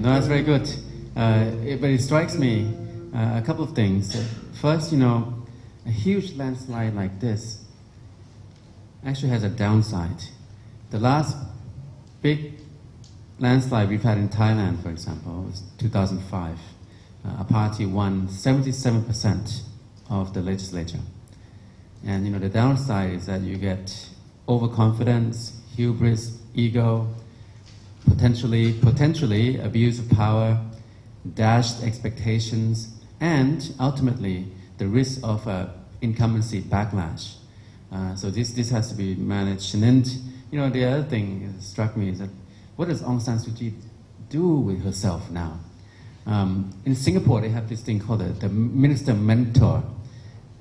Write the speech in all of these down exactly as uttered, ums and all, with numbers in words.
That's very good, uh, it, but it strikes me uh, a couple of things. First, you know, a huge landslide like this actually has a downside. The last big landslide we've had in Thailand, for example, was two thousand five. Uh, a party won seventy-seven percent of the legislature. And, you know, the downside is that you get overconfidence, hubris, ego, Potentially, potentially abuse of power, dashed expectations, and ultimately the risk of uh, incumbency backlash. Uh, so this this has to be managed. And then, you know, the other thing that struck me is that what does Aung San Suu Kyi do with herself now? Um, in Singapore, they have this thing called the, the minister mentor,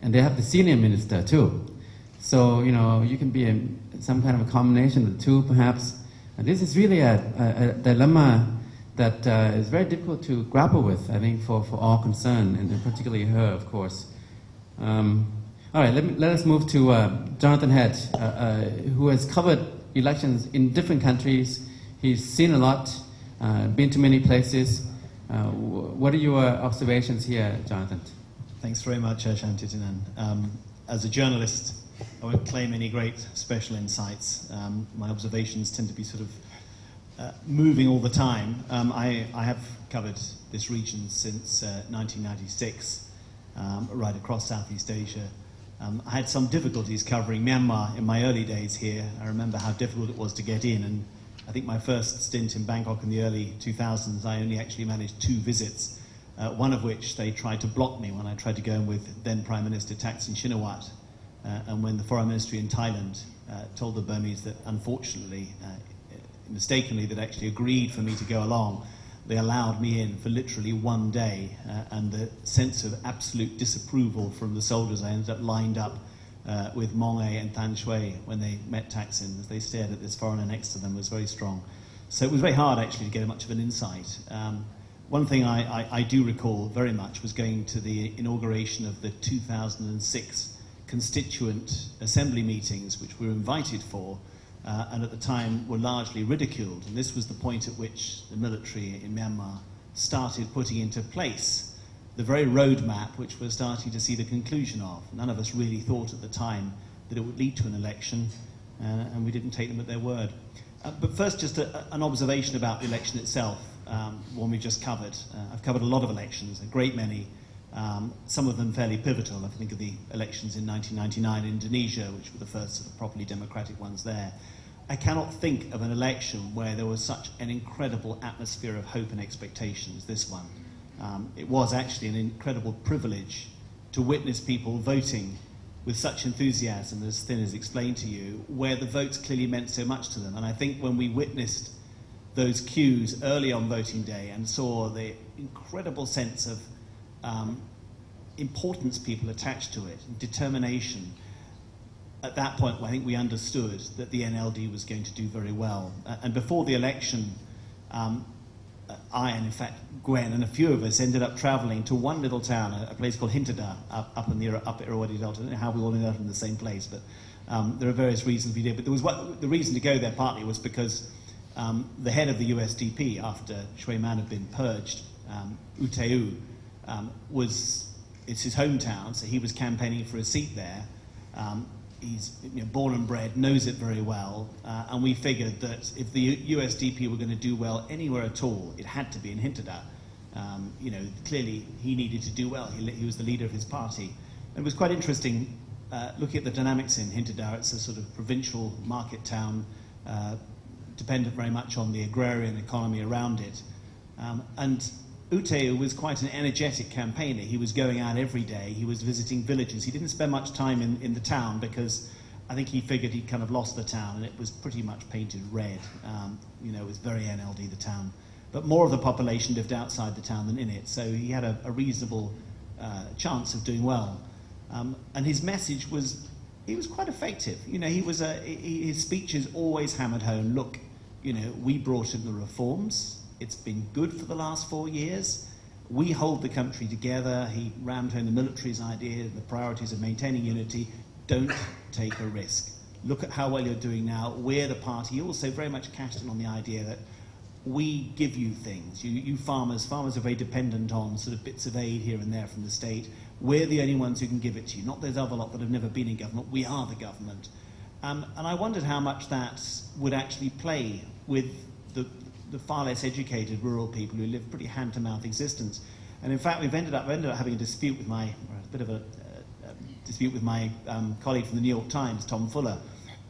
and they have the senior minister too. So you know, you can be in some kind of a combination of the two, perhaps. And this is really a, a, a dilemma that uh, is very difficult to grapple with, I think, for, for all concerned, and particularly her, of course. Um, all right, let, me, let us move to uh, Jonathan Head, uh, uh, who has covered elections in different countries. He's seen a lot, uh, been to many places. Uh, what are your observations here, Jonathan? Thanks very much, Ashanti Tanan. Um, as a journalist, I won't claim any great special insights. Um, my observations tend to be sort of uh, moving all the time. Um, I, I have covered this region since uh, nineteen ninety-six, um, right across Southeast Asia. Um, I had some difficulties covering Myanmar in my early days here. I remember how difficult it was to get in, and I think my first stint in Bangkok in the early two thousands, I only actually managed two visits, uh, one of which they tried to block me when I tried to go in with then Prime Minister Thaksin Shinawatra. Uh, and when the Foreign Ministry in Thailand uh, told the Burmese that, unfortunately, uh, mistakenly, that actually agreed for me to go along, they allowed me in for literally one day. Uh, and the sense of absolute disapproval from the soldiers, I ended up lined up uh, with Maung Aye and Than Shwe when they met Thaksin, as they stared at this foreigner next to them, was very strong. So it was very hard, actually, to get much of an insight. Um, one thing I, I, I do recall very much was going to the inauguration of the two thousand six Constituent Assembly meetings, which we were invited for, uh, and at the time were largely ridiculed. And this was the point at which the military in Myanmar started putting into place the very roadmap which we're starting to see the conclusion of. None of us really thought at the time that it would lead to an election, uh, and we didn't take them at their word. Uh, but first, just a, an observation about the election itself, um, one we just covered. Uh, I've covered a lot of elections, a great many. Um, some of them fairly pivotal. I think of the elections in nineteen ninety-nine in Indonesia, which were the first sort of properly democratic ones there. I cannot think of an election where there was such an incredible atmosphere of hope and expectation as this one. Um, it was actually an incredible privilege to witness people voting with such enthusiasm, as Thein has explained to you, where the votes clearly meant so much to them. And I think when we witnessed those queues early on voting day and saw the incredible sense of Um, importance people attached to it, and determination. At that point, I think we understood that the N L D was going to do very well. Uh, and before the election, um, I and in fact Gwen and a few of us ended up travelling to one little town, a, a place called Hinthada, up, up in the up Irrawaddy Delta. I don't know how we all ended up in the same place, but um, there are various reasons we did. But there was what, the reason to go there partly was because um, the head of the U S D P, after Shwe Man had been purged, um, U Theu, Um, was, it's his hometown, so he was campaigning for a seat there. Um, he's you know, born and bred, knows it very well, uh, and we figured that if the U S D P were going to do well anywhere at all, it had to be in Hinthada. Um, you know, clearly he needed to do well. He, he was the leader of his party. And it was quite interesting uh, looking at the dynamics in Hinthada. It's a sort of provincial market town, uh, dependent very much on the agrarian economy around it, um, and. U Theu was quite an energetic campaigner. He was going out every day. He was visiting villages. He didn't spend much time in, in the town because I think he figured he'd kind of lost the town, and it was pretty much painted red. Um, you know, it was very N L D, the town. but more of the population lived outside the town than in it, so he had a, a reasonable uh, chance of doing well. Um, and his message was, he was quite effective. You know, he was a, he, his speeches always hammered home, look, you know, we brought in the reforms, it's been good for the last four years, we hold the country together. He rammed home the military's idea, the priorities of maintaining unity, don't take a risk. Look at how well you're doing now. We're the party. He also very much cashed in on the idea that we give you things. You, you farmers, farmers are very dependent on sort of bits of aid here and there from the state. We're the only ones who can give it to you, not those other lot that have never been in government. We are the government. Um, and I wondered how much that would actually play with the, the far less educated rural people who live pretty hand-to-mouth existence. And in fact, we've ended up, ended up having a dispute with my, a bit of a, a, a dispute with my um, colleague from the New York Times, Tom Fuller.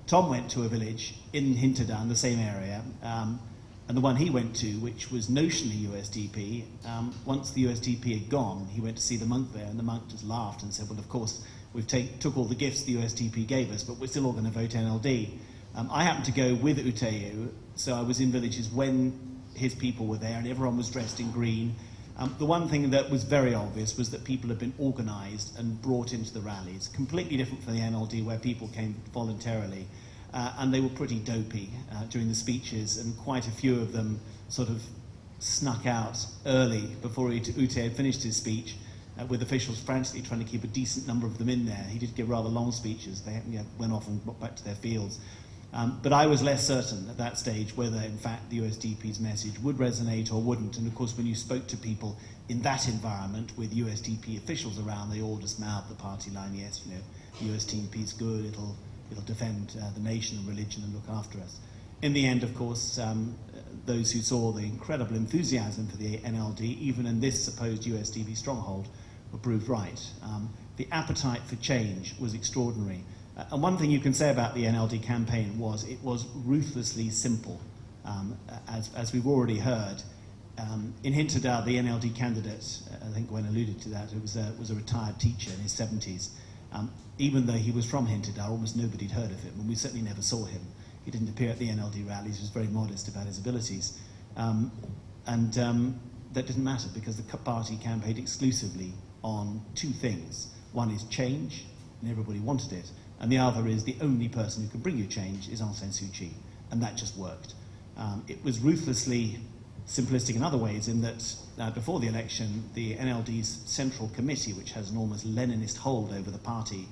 Tom went to a village in Hinthada, in the same area, um, and the one he went to, which was notionally U S D P, um, once the U S D P had gone, he went to see the monk there, and the monk just laughed and said, well, of course, we've take, took all the gifts the U S D P gave us, but we're still all going to vote N L D. Um, I happened to go with U Theu, so I was in villages when his people were there, and everyone was dressed in green. Um, the one thing that was very obvious was that people had been organised and brought into the rallies, completely different from the N L D, where people came voluntarily. Uh, and they were pretty dopey uh, during the speeches, and quite a few of them sort of snuck out early before U Theu had finished his speech, uh, with officials frantically trying to keep a decent number of them in there. He did give rather long speeches. They you know, went off and got back to their fields. Um, but I was less certain at that stage whether, in fact, the U S D P's message would resonate or wouldn't. And, of course, when you spoke to people in that environment with U S D P officials around, they all just mouthed the party line, yes, you know, the U S D P's good, it'll... It'll defend uh, the nation and religion and look after us. In the end, of course, um, those who saw the incredible enthusiasm for the N L D, even in this supposed U S D P stronghold, were proved right. Um, the appetite for change was extraordinary. Uh, and one thing you can say about the N L D campaign was it was ruthlessly simple. Um, as, as we've already heard, um, in Hinthada, the N L D candidate, I think Gwen alluded to that, it was a, was a retired teacher in his seventies. Um, even though he was from Hinthada, almost nobody had heard of him, and we certainly never saw him. He didn't appear at the N L D rallies, he was very modest about his abilities. Um, and um, that didn't matter, because the party campaigned exclusively on two things. One is change, and everybody wanted it, and the other is the only person who can bring you change is Aung San Suu Kyi, and that just worked. Um, it was ruthlessly simplistic in other ways, in that uh, before the election, the N L D's central committee, which has an almost Leninist hold over the party,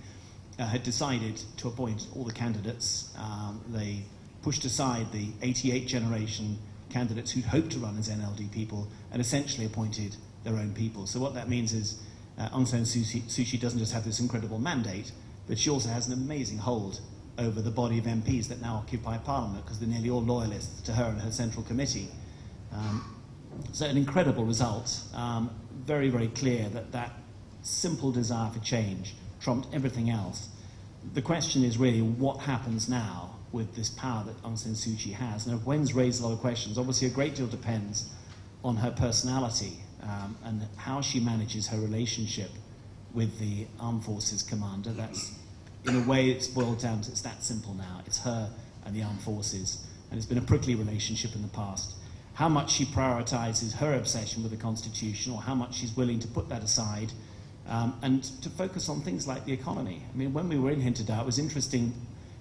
uh, had decided to appoint all the candidates. Um, they pushed aside the eighty-eight generation candidates who'd hoped to run as N L D people and essentially appointed their own people. So what that means is uh, Aung San Suu Kyi doesn't just have this incredible mandate, but she also has an amazing hold over the body of M Ps that now occupy Parliament, because they're nearly all loyalists to her and her central committee. Um, so an incredible result, um, very, very clear that that simple desire for change trumped everything else. The question is really what happens now with this power that Aung San Suu Kyi has. Now, Gwen's raised a lot of questions. Obviously, a great deal depends on her personality um, and how she manages her relationship with the Armed Forces Commander. That's, in a way, it's boiled down to it's that simple now. It's her and the Armed Forces, and it's been a prickly relationship in the past. How much she prioritises her obsession with the Constitution, or how much she's willing to put that aside, um, and to focus on things like the economy. I mean, when we were in Hinthada, it was interesting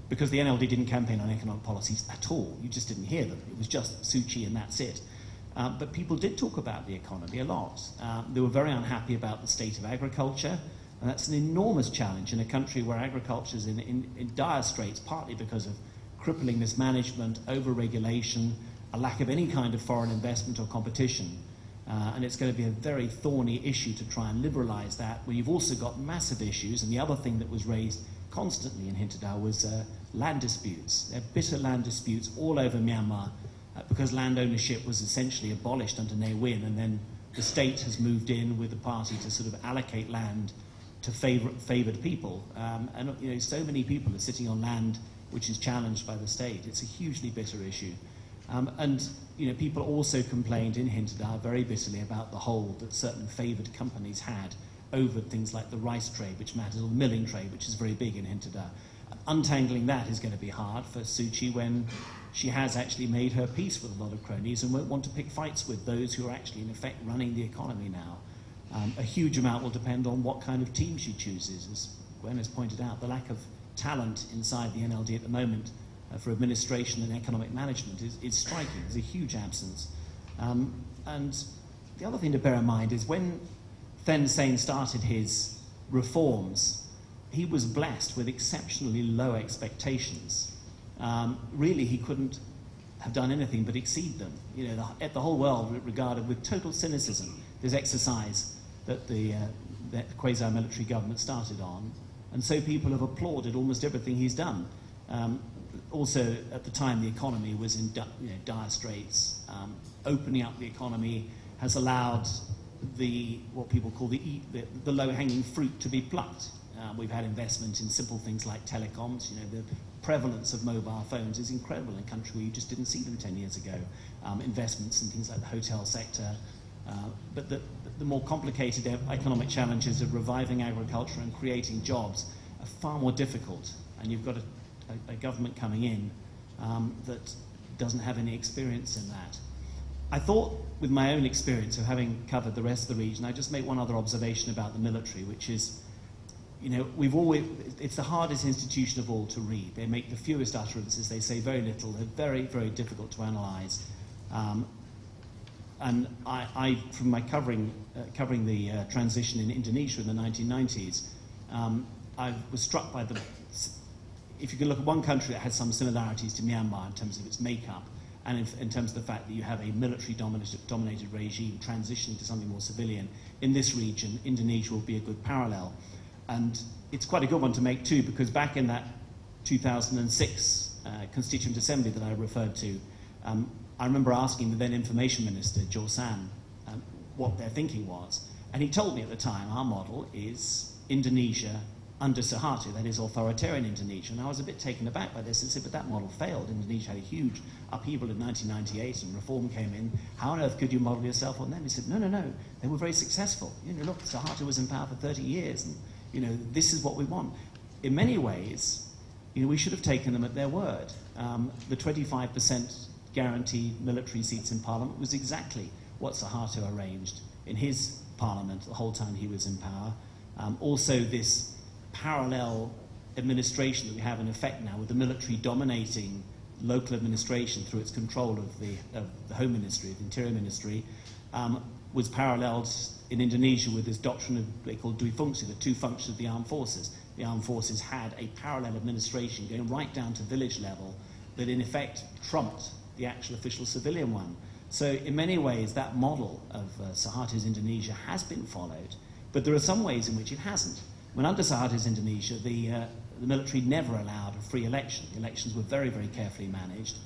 because the N L D didn't campaign on economic policies at all. You just didn't hear them. It was just Suu Kyi and that's it. Um, but people did talk about the economy a lot. Um, they were very unhappy about the state of agriculture, and that's an enormous challenge in a country where agriculture is in, in, in dire straits, partly because of crippling mismanagement, over-regulation, a lack of any kind of foreign investment or competition, uh, and it's going to be a very thorny issue to try and liberalise that, where you've also got massive issues. And the other thing that was raised constantly in Hinthada was uh, land disputes. There are bitter land disputes all over Myanmar uh, because land ownership was essentially abolished under Ne Win, and then the state has moved in with the party to sort of allocate land to favour, favoured people, um, and you know, so many people are sitting on land which is challenged by the state. It's a hugely bitter issue. Um, and, you know, people also complained in Hinthada very bitterly about the hold that certain favoured companies had over things like the rice trade, which matters, or the milling trade, which is very big in Hinthada. untangling that is going to be hard for Suu Kyi when she has actually made her peace with a lot of cronies and won't want to pick fights with those who are actually, in effect, running the economy now. Um, a huge amount will depend on what kind of team she chooses. As Gwen has pointed out, the lack of talent inside the N L D at the moment uh, for administration and economic management is, is striking. There's a huge absence. Um, and the other thing to bear in mind is when Thein Sein started his reforms, he was blessed with exceptionally low expectations. Um, really, he couldn't have done anything but exceed them. You know, the, the whole world regarded with total cynicism this exercise that the, uh, that the quasi-military government started on, and so people have applauded almost everything he's done. Um, also, at the time, the economy was in di you know, dire straits. Um, opening up the economy has allowed the what people call the, the, the low-hanging fruit to be plucked. Uh, we've had investment in simple things like telecoms. You know, the prevalence of mobile phones is incredible in a country where you just didn't see them ten years ago. Um, investments in things like the hotel sector. Uh, but the, the more complicated economic challenges of reviving agriculture and creating jobs are far more difficult. And you've got a, a, a government coming in um, that doesn't have any experience in that. I thought, with my own experience of having covered the rest of the region, I'd just make one other observation about the military, which is, you know, we've always, it's the hardest institution of all to read. They make the fewest utterances, they say very little, they're very, very difficult to analyse. Um, and I, I, from my covering, uh, covering the uh, transition in Indonesia in the nineteen nineties, um, I was struck by the, if you can look at one country that has some similarities to Myanmar in terms of its makeup, and in, in terms of the fact that you have a military-dominated dominated regime transitioning to something more civilian, in this region, Indonesia will be a good parallel. And it's quite a good one to make too, because back in that two thousand six uh, Constituent Assembly that I referred to, um, I remember asking the then Information Minister, Joe San, um, what their thinking was. And he told me at the time, our model is Indonesia under Suharto, that is authoritarian Indonesia. And I was a bit taken aback by this and said, but that model failed. Indonesia had a huge upheaval in nineteen ninety-eight and reform came in. How on earth could you model yourself on them? He said, no, no, no, they were very successful. You know, look, Suharto was in power for thirty years. And, you know, this is what we want. In many ways, you know, we should have taken them at their word. Um, the twenty-five percent guaranteed military seats in parliament was exactly what Suharto arranged in his parliament the whole time he was in power. Um, also, this parallel administration that we have in effect now, with the military dominating local administration through its control of the, of the Home Ministry, the Interior Ministry, um, was paralleled in Indonesia with this doctrine of what they call dwifungsi, the two functions of the armed forces. The armed forces had a parallel administration going right down to village level that in effect trumped the actual official civilian one. So in many ways that model of uh, Suharto's Indonesia has been followed, but there are some ways in which it hasn't. When under Suharto's Indonesia, the, uh, the military never allowed a free election. The elections were very, very carefully managed.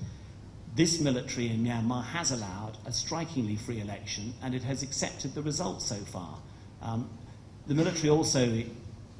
This military in Myanmar has allowed a strikingly free election, and it has accepted the results so far. Um, the military also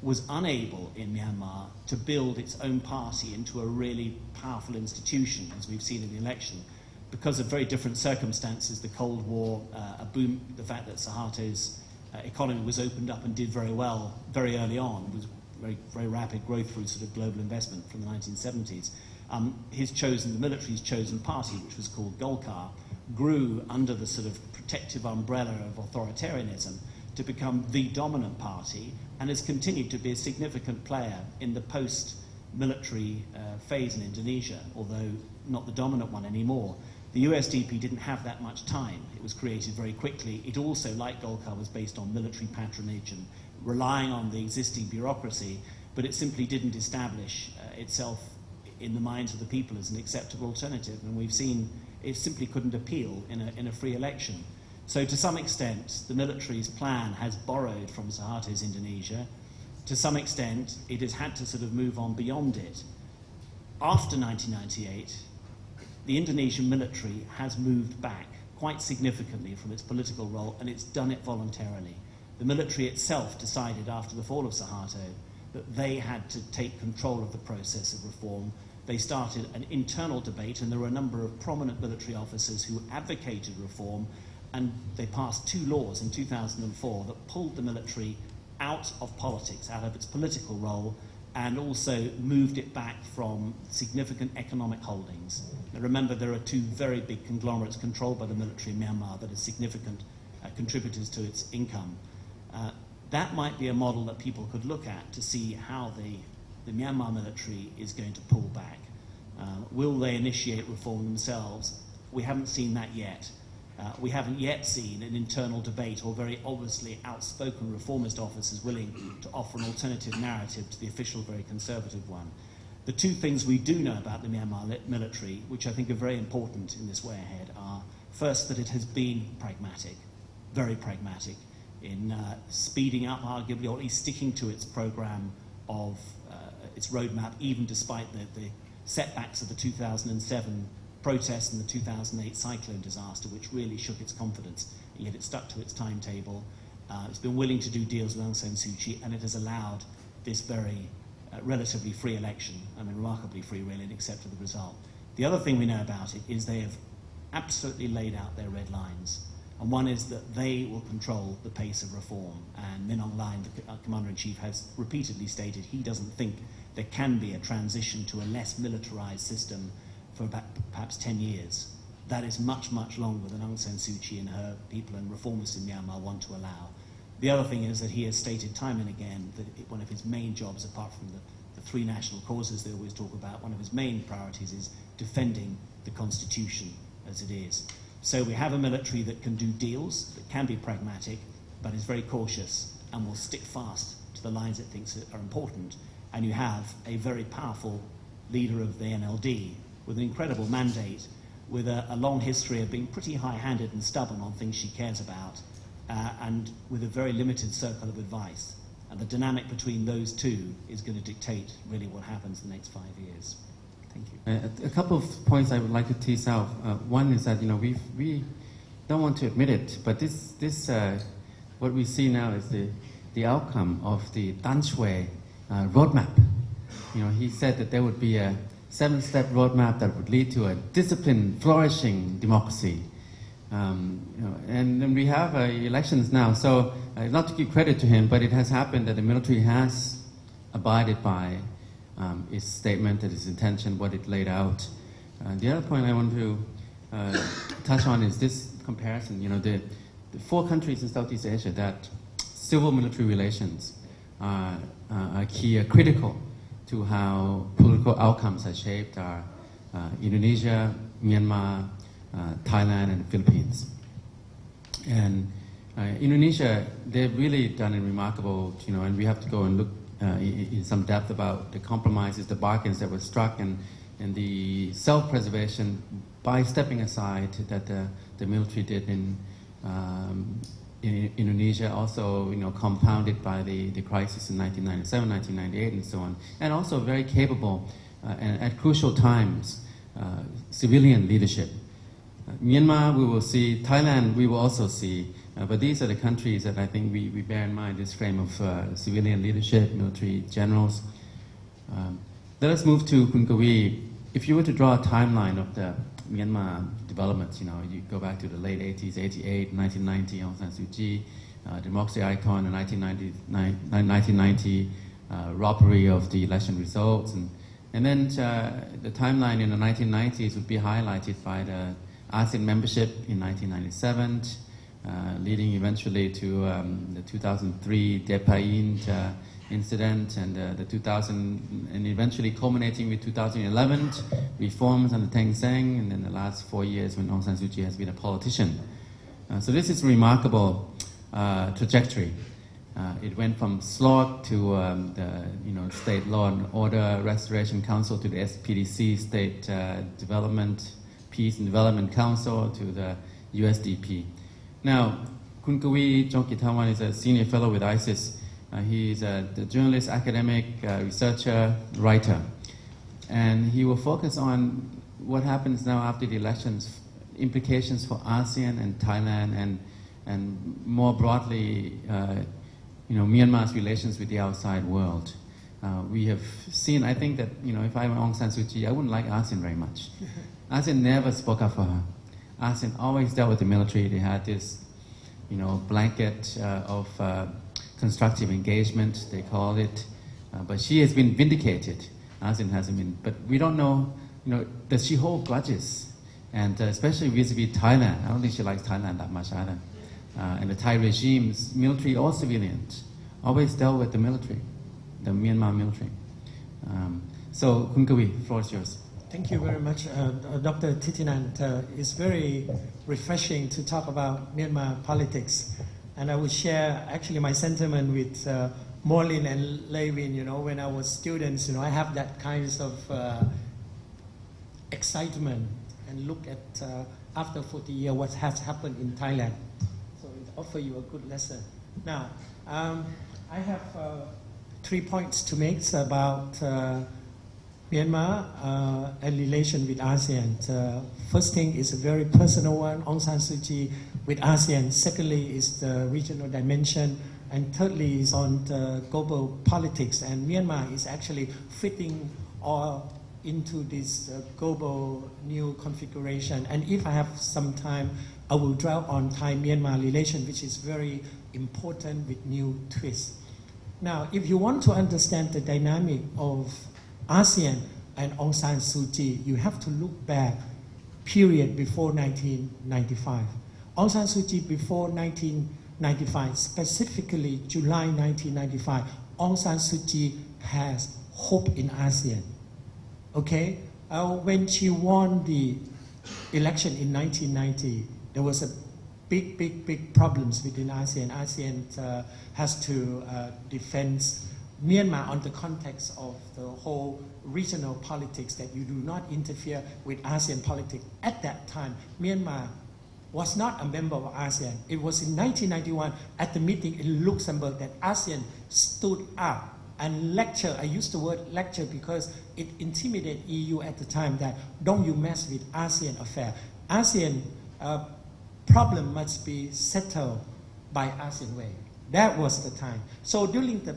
was unable in Myanmar to build its own party into a really powerful institution, as we've seen in the election, because of very different circumstances, the Cold War, uh, a boom, the fact that Suharto's Uh, economy was opened up and did very well very early on. It was very, very rapid growth through sort of global investment from the nineteen seventies. Um, his chosen, the military's chosen party, which was called Golkar, grew under the sort of protective umbrella of authoritarianism to become the dominant party and has continued to be a significant player in the post-military uh, phase in Indonesia, although not the dominant one anymore. The U S D P didn't have that much time. It was created very quickly. It also, like Golkar, was based on military patronage and relying on the existing bureaucracy, but it simply didn't establish uh, itself in the minds of the people as an acceptable alternative. And we've seen it simply couldn't appeal in a, in a free election. So to some extent, the military's plan has borrowed from Suharto's Indonesia. To some extent, it has had to sort of move on beyond it. After nineteen ninety-eight, the Indonesian military has moved back quite significantly from its political role, and it's done it voluntarily. The military itself decided after the fall of Suharto that they had to take control of the process of reform. They started an internal debate, and there were a number of prominent military officers who advocated reform, and they passed two laws in two thousand four that pulled the military out of politics, out of its political role, and also moved it back from significant economic holdings. Now remember, there are two very big conglomerates controlled by the military in Myanmar that are significant uh, contributors to its income. Uh, that might be a model that people could look at to see how the, the Myanmar military is going to pull back. Uh, will they initiate reform themselves? We haven't seen that yet. Uh, we haven't yet seen an internal debate or very obviously outspoken reformist officers willing to offer an alternative narrative to the official, very conservative one. The two things we do know about the Myanmar military, which I think are very important in this way ahead, are first that it has been pragmatic, very pragmatic, in uh, speeding up, arguably, or at least sticking to its program of uh, its roadmap, even despite the, the setbacks of the two thousand seven protests and the two thousand eight cyclone disaster, which really shook its confidence, and yet it stuck to its timetable. Uh, it's been willing to do deals with Aung San Suu Kyi, and it has allowed this very uh, relatively free election, I mean remarkably free really, and accepted the result. The other thing we know about it is they have absolutely laid out their red lines, and one is that they will control the pace of reform, and Min Aung Hlaing, the Commander-in-Chief, has repeatedly stated he doesn't think there can be a transition to a less militarized system for about perhaps ten years. That is much, much longer than Aung San Suu Kyi and her people and reformists in Myanmar want to allow. The other thing is that he has stated time and again that it, one of his main jobs, apart from the, the three national causes they always talk about, one of his main priorities is defending the constitution as it is. So we have a military that can do deals, that can be pragmatic, but is very cautious and will stick fast to the lines it thinks are important. And you have a very powerful leader of the N L D, with an incredible mandate, with a, a long history of being pretty high-handed and stubborn on things she cares about, uh, and with a very limited circle of advice. And the dynamic between those two is going to dictate really what happens in the next five years. Thank you. Uh, a couple of points I would like to tease out. Uh, one is that, you know, we've, we don't want to admit it, but this, this uh, what we see now is the, the outcome of the Than Shwe uh, roadmap. You know, he said that there would be a seven-step roadmap that would lead to a disciplined, flourishing democracy. Um, you know, and, and we have uh, elections now, so uh, not to give credit to him, but it has happened that the military has abided by um, its statement, and its intention, what it laid out. Uh, the other point I want to uh, touch on is this comparison. You know, the, the four countries in Southeast Asia that civil-military relations are, uh, are key, are critical to how political outcomes are shaped are uh, Indonesia, Myanmar, uh, Thailand, and the Philippines. And uh, Indonesia, they've really done a remarkable, you know, and we have to go and look uh, in, in some depth about the compromises, the bargains that were struck, and, and the self-preservation by stepping aside that the, the military did in, um, in Indonesia, also, you know, compounded by the, the crisis in nineteen ninety-seven, nineteen ninety-eight, and so on. And also very capable, uh, and at crucial times, uh, civilian leadership. Uh, Myanmar, we will see. Thailand, we will also see. Uh, but these are the countries that I think we, we bear in mind, this frame of uh, civilian leadership, military generals. Um, let us move to Khun Khawee. If you were to draw a timeline of the Myanmar developments, you know, you go back to the late eighties, eighty-eight, nineteen ninety, Aung San Suu Kyi, uh, democracy icon in nineteen ninety, uh, robbery of the election results, and, and then uh, the timeline in the nineteen nineties would be highlighted by the ASEAN membership in nineteen ninety-seven, uh, leading eventually to um, the two thousand three Depayin uh, incident, and uh, the two thousand, and eventually culminating with two thousand eleven reforms under Thein Sein, and then the last four years when Aung San Suu Kyi has been a politician. Uh, so this is a remarkable uh, trajectory. Uh, it went from SLORC to um, the you know State Law and Order Restoration Council, to the S P D C, State uh, Development, Peace and Development Council, to the U S D P. Now, Khun Khawee Chongkittawan is a senior fellow with ISIS. Uh, he's a, a journalist, academic, uh, researcher, writer. And he will focus on what happens now after the elections, implications for ASEAN and Thailand, and, and more broadly, uh, you know, Myanmar's relations with the outside world. Uh, we have seen, I think that, you know, if I'm Aung San Suu Kyi, I wouldn't like ASEAN very much. ASEAN never spoke up for her. ASEAN always dealt with the military. They had this, you know, blanket uh, of... Uh, constructive engagement, they called it, Uh, but she has been vindicated. Asean hasn't been. But we don't know, you know, does she hold grudges? And uh, especially vis-a-vis Thailand. I don't think she likes Thailand that much either. Uh, and the Thai regimes, military or civilians, always dealt with the military, the Myanmar military. Um, so, Khun Khawee, the floor is yours. Thank you very much, uh, Doctor Thitinan. Uh, it's very refreshing to talk about Myanmar politics. And I will share actually my sentiment with uh, Morlin and Lewin. You know, when I was students, you know, I have that kind of uh, excitement and look at uh, after forty years what has happened in Thailand. So it offers you a good lesson. Now, um, I have uh, three points to make about uh, Myanmar uh, and relation with ASEAN. Uh, first thing is a very personal one, Aung San Suu Kyi with ASEAN. Secondly is the regional dimension. And thirdly is on the global politics. And Myanmar is actually fitting all into this uh, global new configuration. And if I have some time, I will dwell on Thai-Myanmar relation, which is very important with new twists. Now, if you want to understand the dynamic of ASEAN and Aung San Suu Kyi, you have to look back period before nineteen ninety-five. Aung San Suu Kyi before nineteen ninety-five, specifically July nineteen ninety-five, Aung San Suu Kyi has hope in ASEAN. Okay, uh, when she won the election in nineteen ninety, there was a big, big, big problems within ASEAN. ASEAN uh, has to uh, defend Myanmar on the context of the whole regional politics, that you do not interfere with ASEAN politics. At that time, Myanmar was not a member of ASEAN. It was in nineteen ninety-one at the meeting in Luxembourg that ASEAN stood up and lecture. I use the word lecture because it intimidated E U at the time that don't you mess with ASEAN affair. ASEAN uh, problem must be settled by ASEAN way. That was the time. So during the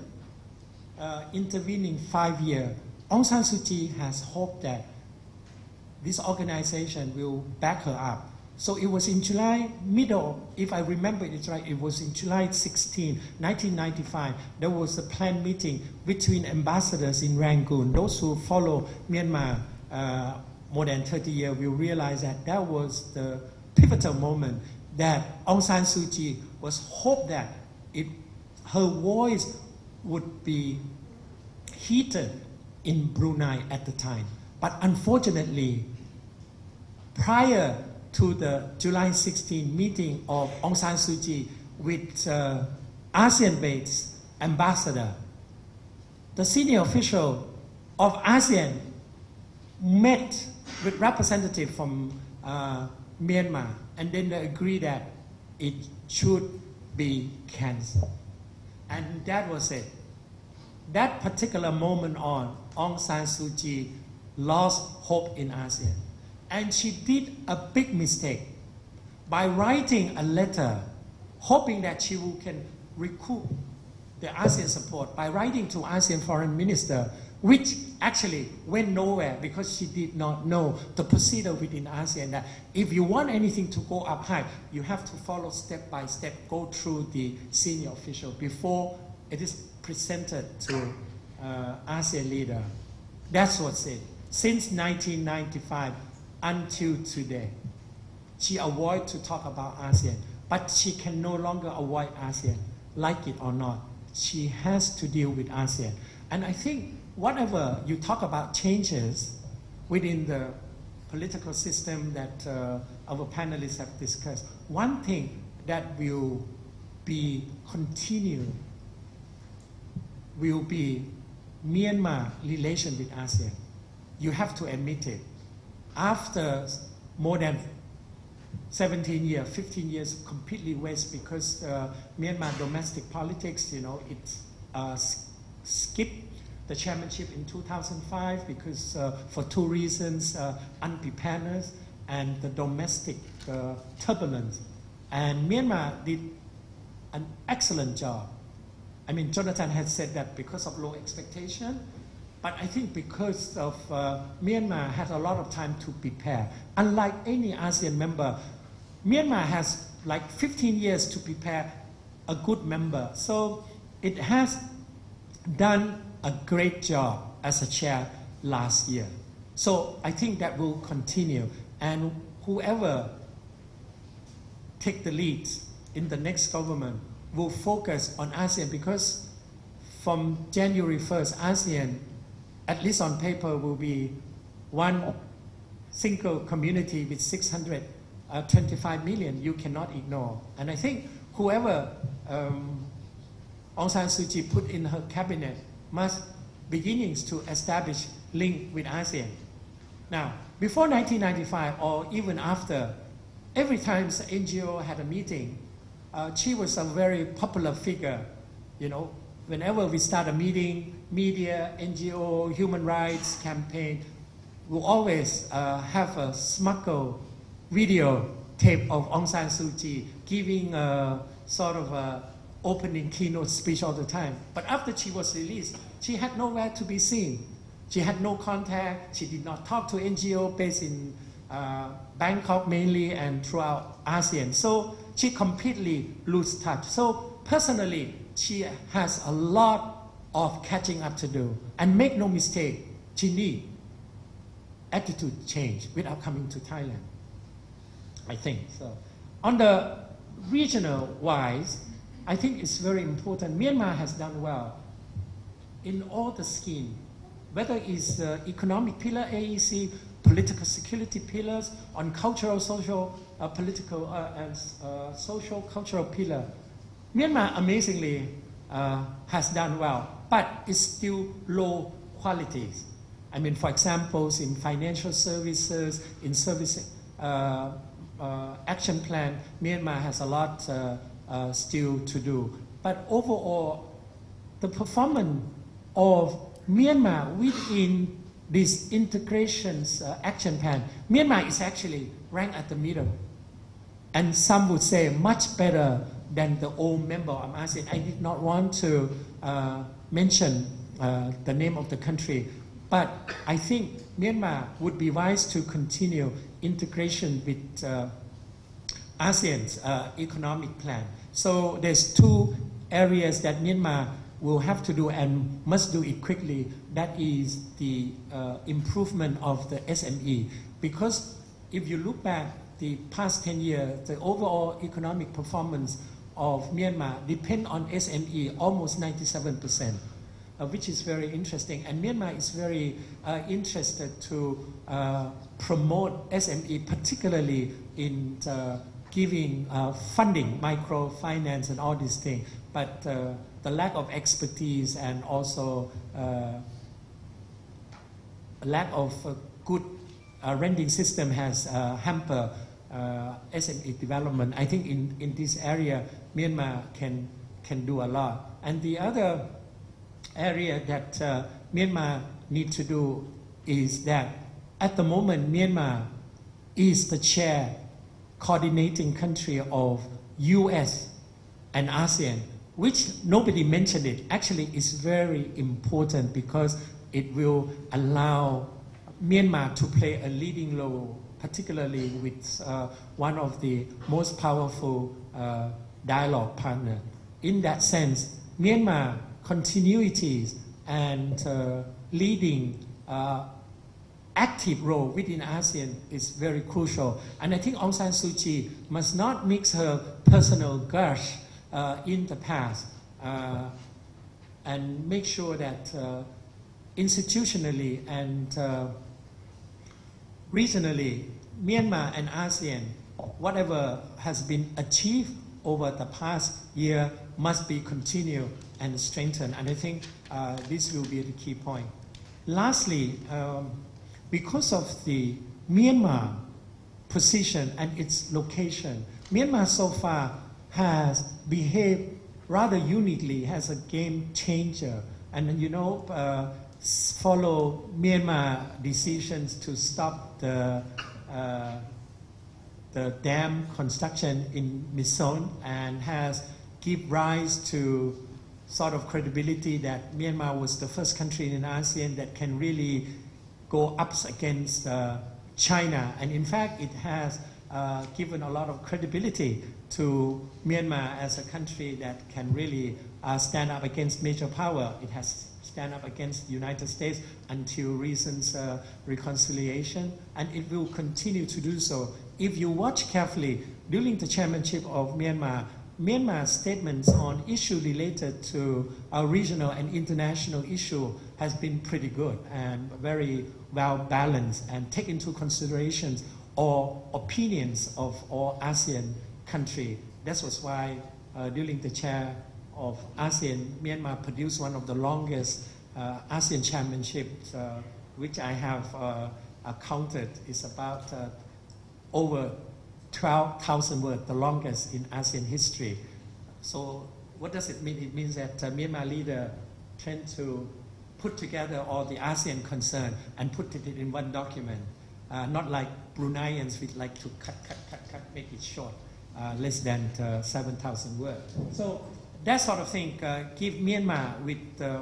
Uh, intervening five years, Aung San Suu Kyi has hoped that this organization will back her up. So it was in July, middle, if I remember it right, it was in July sixteenth, nineteen ninety-five, there was a planned meeting between ambassadors in Rangoon. Those who follow Myanmar uh, more than thirty years will realize that that was the pivotal moment that Aung San Suu Kyi was hoped that it, her voice would be heated in Brunei at the time. But unfortunately, prior to the July sixteenth meeting of Aung San Suu Kyi with uh, ASEAN-based ambassador, the senior official of ASEAN met with representatives from uh, Myanmar, and then they agreed that it should be cancelled. And that was it. That particular moment on, Aung San Suu Kyi lost hope in ASEAN. And she did a big mistake by writing a letter, hoping that she will, can recoup the ASEAN support by writing to ASEAN foreign minister, which actually went nowhere because she did not know the procedure within ASEAN that if you want anything to go up high, you have to follow step by step, go through the senior official before it is presented to uh, ASEAN leader. That's what's it. Since nineteen ninety-five until today, she avoids to talk about ASEAN, but she can no longer avoid ASEAN, like it or not. She has to deal with ASEAN. And I think whatever you talk about changes within the political system that uh, our panelists have discussed, one thing that will be continued will be Myanmar relation with ASEAN. You have to admit it. After more than seventeen years, fifteen years completely waste because uh, Myanmar domestic politics, you know, it uh, skipped the chairmanship in two thousand five because uh, for two reasons, uh, unpreparedness and the domestic uh, turbulence. And Myanmar did an excellent job. I mean, Jonathan had said that because of low expectation, but I think because of uh, Myanmar had a lot of time to prepare. Unlike any ASEAN member, Myanmar has like fifteen years to prepare a good member. So it has done a great job as a chair last year. So I think that will continue, and whoever take the lead in the next government will focus on ASEAN, because from January first, ASEAN, at least on paper, will be one single community with six hundred twenty-five million you cannot ignore. And I think whoever um, Aung San Suu Kyi put in her cabinet must beginnings to establish link with ASEAN. Now, before nineteen ninety-five, or even after, every time the N G O had a meeting, uh, she was a very popular figure. You know, whenever we start a meeting, media, N G O, human rights campaign, we'll always uh, have a smuggle video tape of Aung San Suu Kyi giving a sort of a opening keynote speech all the time. But after she was released, she had nowhere to be seen. She had no contact. She did not talk to N G O based in uh, Bangkok mainly and throughout ASEAN. So she completely lost touch. So personally, she has a lot of catching up to do. And make no mistake, she needs attitude change without coming to Thailand, I think. So on the regional wise, I think it's very important. Myanmar has done well in all the schemes, whether it's uh, economic pillar, A E C, political security pillars, on cultural, social, uh, political, uh, and uh, social, cultural pillar. Myanmar, amazingly, uh, has done well, but it's still low qualities. I mean, for example, in financial services, in service uh, uh, action plan, Myanmar has a lot uh, uh, still to do. But overall, the performance of Myanmar within this integration uh, action plan, Myanmar is actually ranked at the middle. And some would say much better than the old member of ASEAN. I did not want to uh, mention uh, the name of the country, but I think Myanmar would be wise to continue integration with uh, ASEAN's uh, economic plan. So there's two areas that Myanmar will have to do and must do it quickly. That is the uh, improvement of the S M E. Because if you look back the past ten years, the overall economic performance of Myanmar depends on S M E almost ninety-seven percent, uh, which is very interesting. And Myanmar is very uh, interested to uh, promote S M E, particularly in uh, giving uh, funding, microfinance and all these things. But uh, the lack of expertise and also uh, lack of a good uh, rendering system has uh, hampered uh, S M E development. I think in, in this area, Myanmar can, can do a lot. And the other area that uh, Myanmar needs to do is that at the moment, Myanmar is the chair coordinating country of U S and ASEAN, which nobody mentioned it. Actually, it's very important because it will allow Myanmar to play a leading role, particularly with uh, one of the most powerful uh, dialogue partners. In that sense, Myanmar continuities and uh, leading uh, active role within ASEAN is very crucial. And I think Aung San Suu Kyi must not mix her personal gush Uh, in the past uh, and make sure that uh, institutionally and uh, regionally, Myanmar and ASEAN, whatever has been achieved over the past year must be continued and strengthened. And I think uh, this will be the key point. Lastly, um, because of the Myanmar position and its location, Myanmar so far has behaved rather uniquely as a game changer. And you know, uh, follow Myanmar decisions to stop the, uh, the dam construction in Myitsone, and has give rise to sort of credibility that Myanmar was the first country in ASEAN that can really go up against uh, China. And in fact, it has uh, given a lot of credibility to Myanmar as a country that can really uh, stand up against major power. It has stand up against the United States until recent uh, reconciliation, and it will continue to do so. If you watch carefully, during the chairmanship of Myanmar, Myanmar's statements on issues related to our regional and international issue has been pretty good and very well balanced and take into consideration all opinions of all ASEAN countries. That was why uh, during the chair of ASEAN, Myanmar produced one of the longest uh, ASEAN championships, uh, which I have uh, counted is about uh, over twelve thousand words, the longest in ASEAN history. So what does it mean? It means that uh, Myanmar leader tend to put together all the ASEAN concern and put it in one document, uh, not like Bruneians, which like to cut, cut, cut, cut, make it short, uh, less than uh, seven thousand words. So that sort of thing uh, give Myanmar with uh,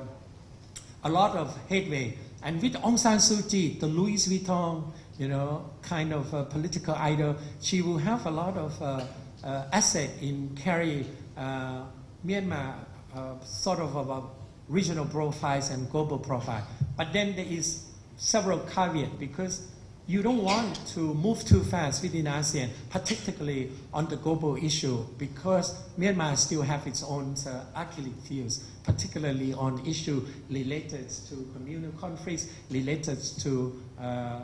a lot of headway. And with Aung San Suu Kyi, the Louis Vuitton, you know, kind of uh, political idol, she will have a lot of uh, uh, asset in carry uh, Myanmar uh, sort of a regional profiles and global profile. But then there is several caveats, because you don't want to move too fast within ASEAN, particularly on the global issue, because Myanmar still have its own uh, Achilles heels, particularly on issue related to communal conflicts, related to uh,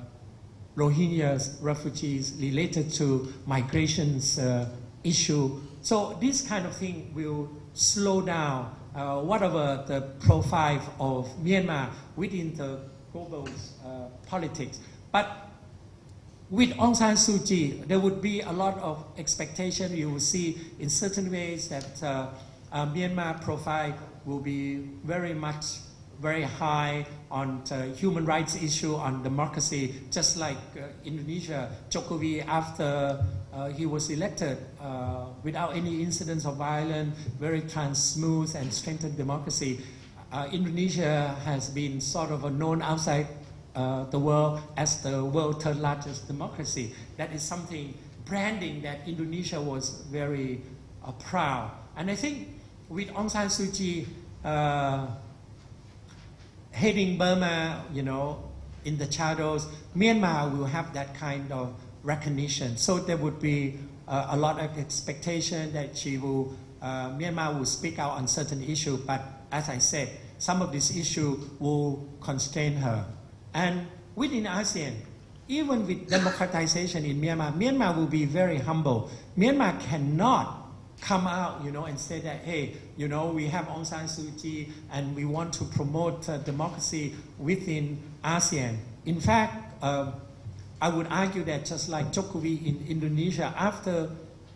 Rohingyas, refugees, related to migrations uh, issue. So this kind of thing will slow down uh, whatever the profile of Myanmar within the global uh, politics. But with Aung San Suu Kyi, there would be a lot of expectation. You will see in certain ways that uh, uh, Myanmar profile will be very much, very high on uh, human rights issue, on democracy, just like uh, Indonesia. Jokowi, after uh, he was elected, uh, without any incidents of violence, very trans smooth and strengthened democracy. Uh, Indonesia has been sort of a known outside Uh, the world as the world's third largest democracy. That is something branding that Indonesia was very uh, proud. And I think with Aung San Suu Kyi uh, heading Burma, you know, in the shadows, Myanmar will have that kind of recognition. So there would be uh, a lot of expectation that she will, uh, Myanmar will speak out on certain issues. But as I said, some of these issues will constrain her. And within ASEAN, even with democratization in Myanmar, Myanmar will be very humble. Myanmar cannot come out, you know, and say that, hey, you know, we have Aung San Suu Kyi and we want to promote uh, democracy within ASEAN. In fact, uh, I would argue that just like Jokowi in Indonesia, after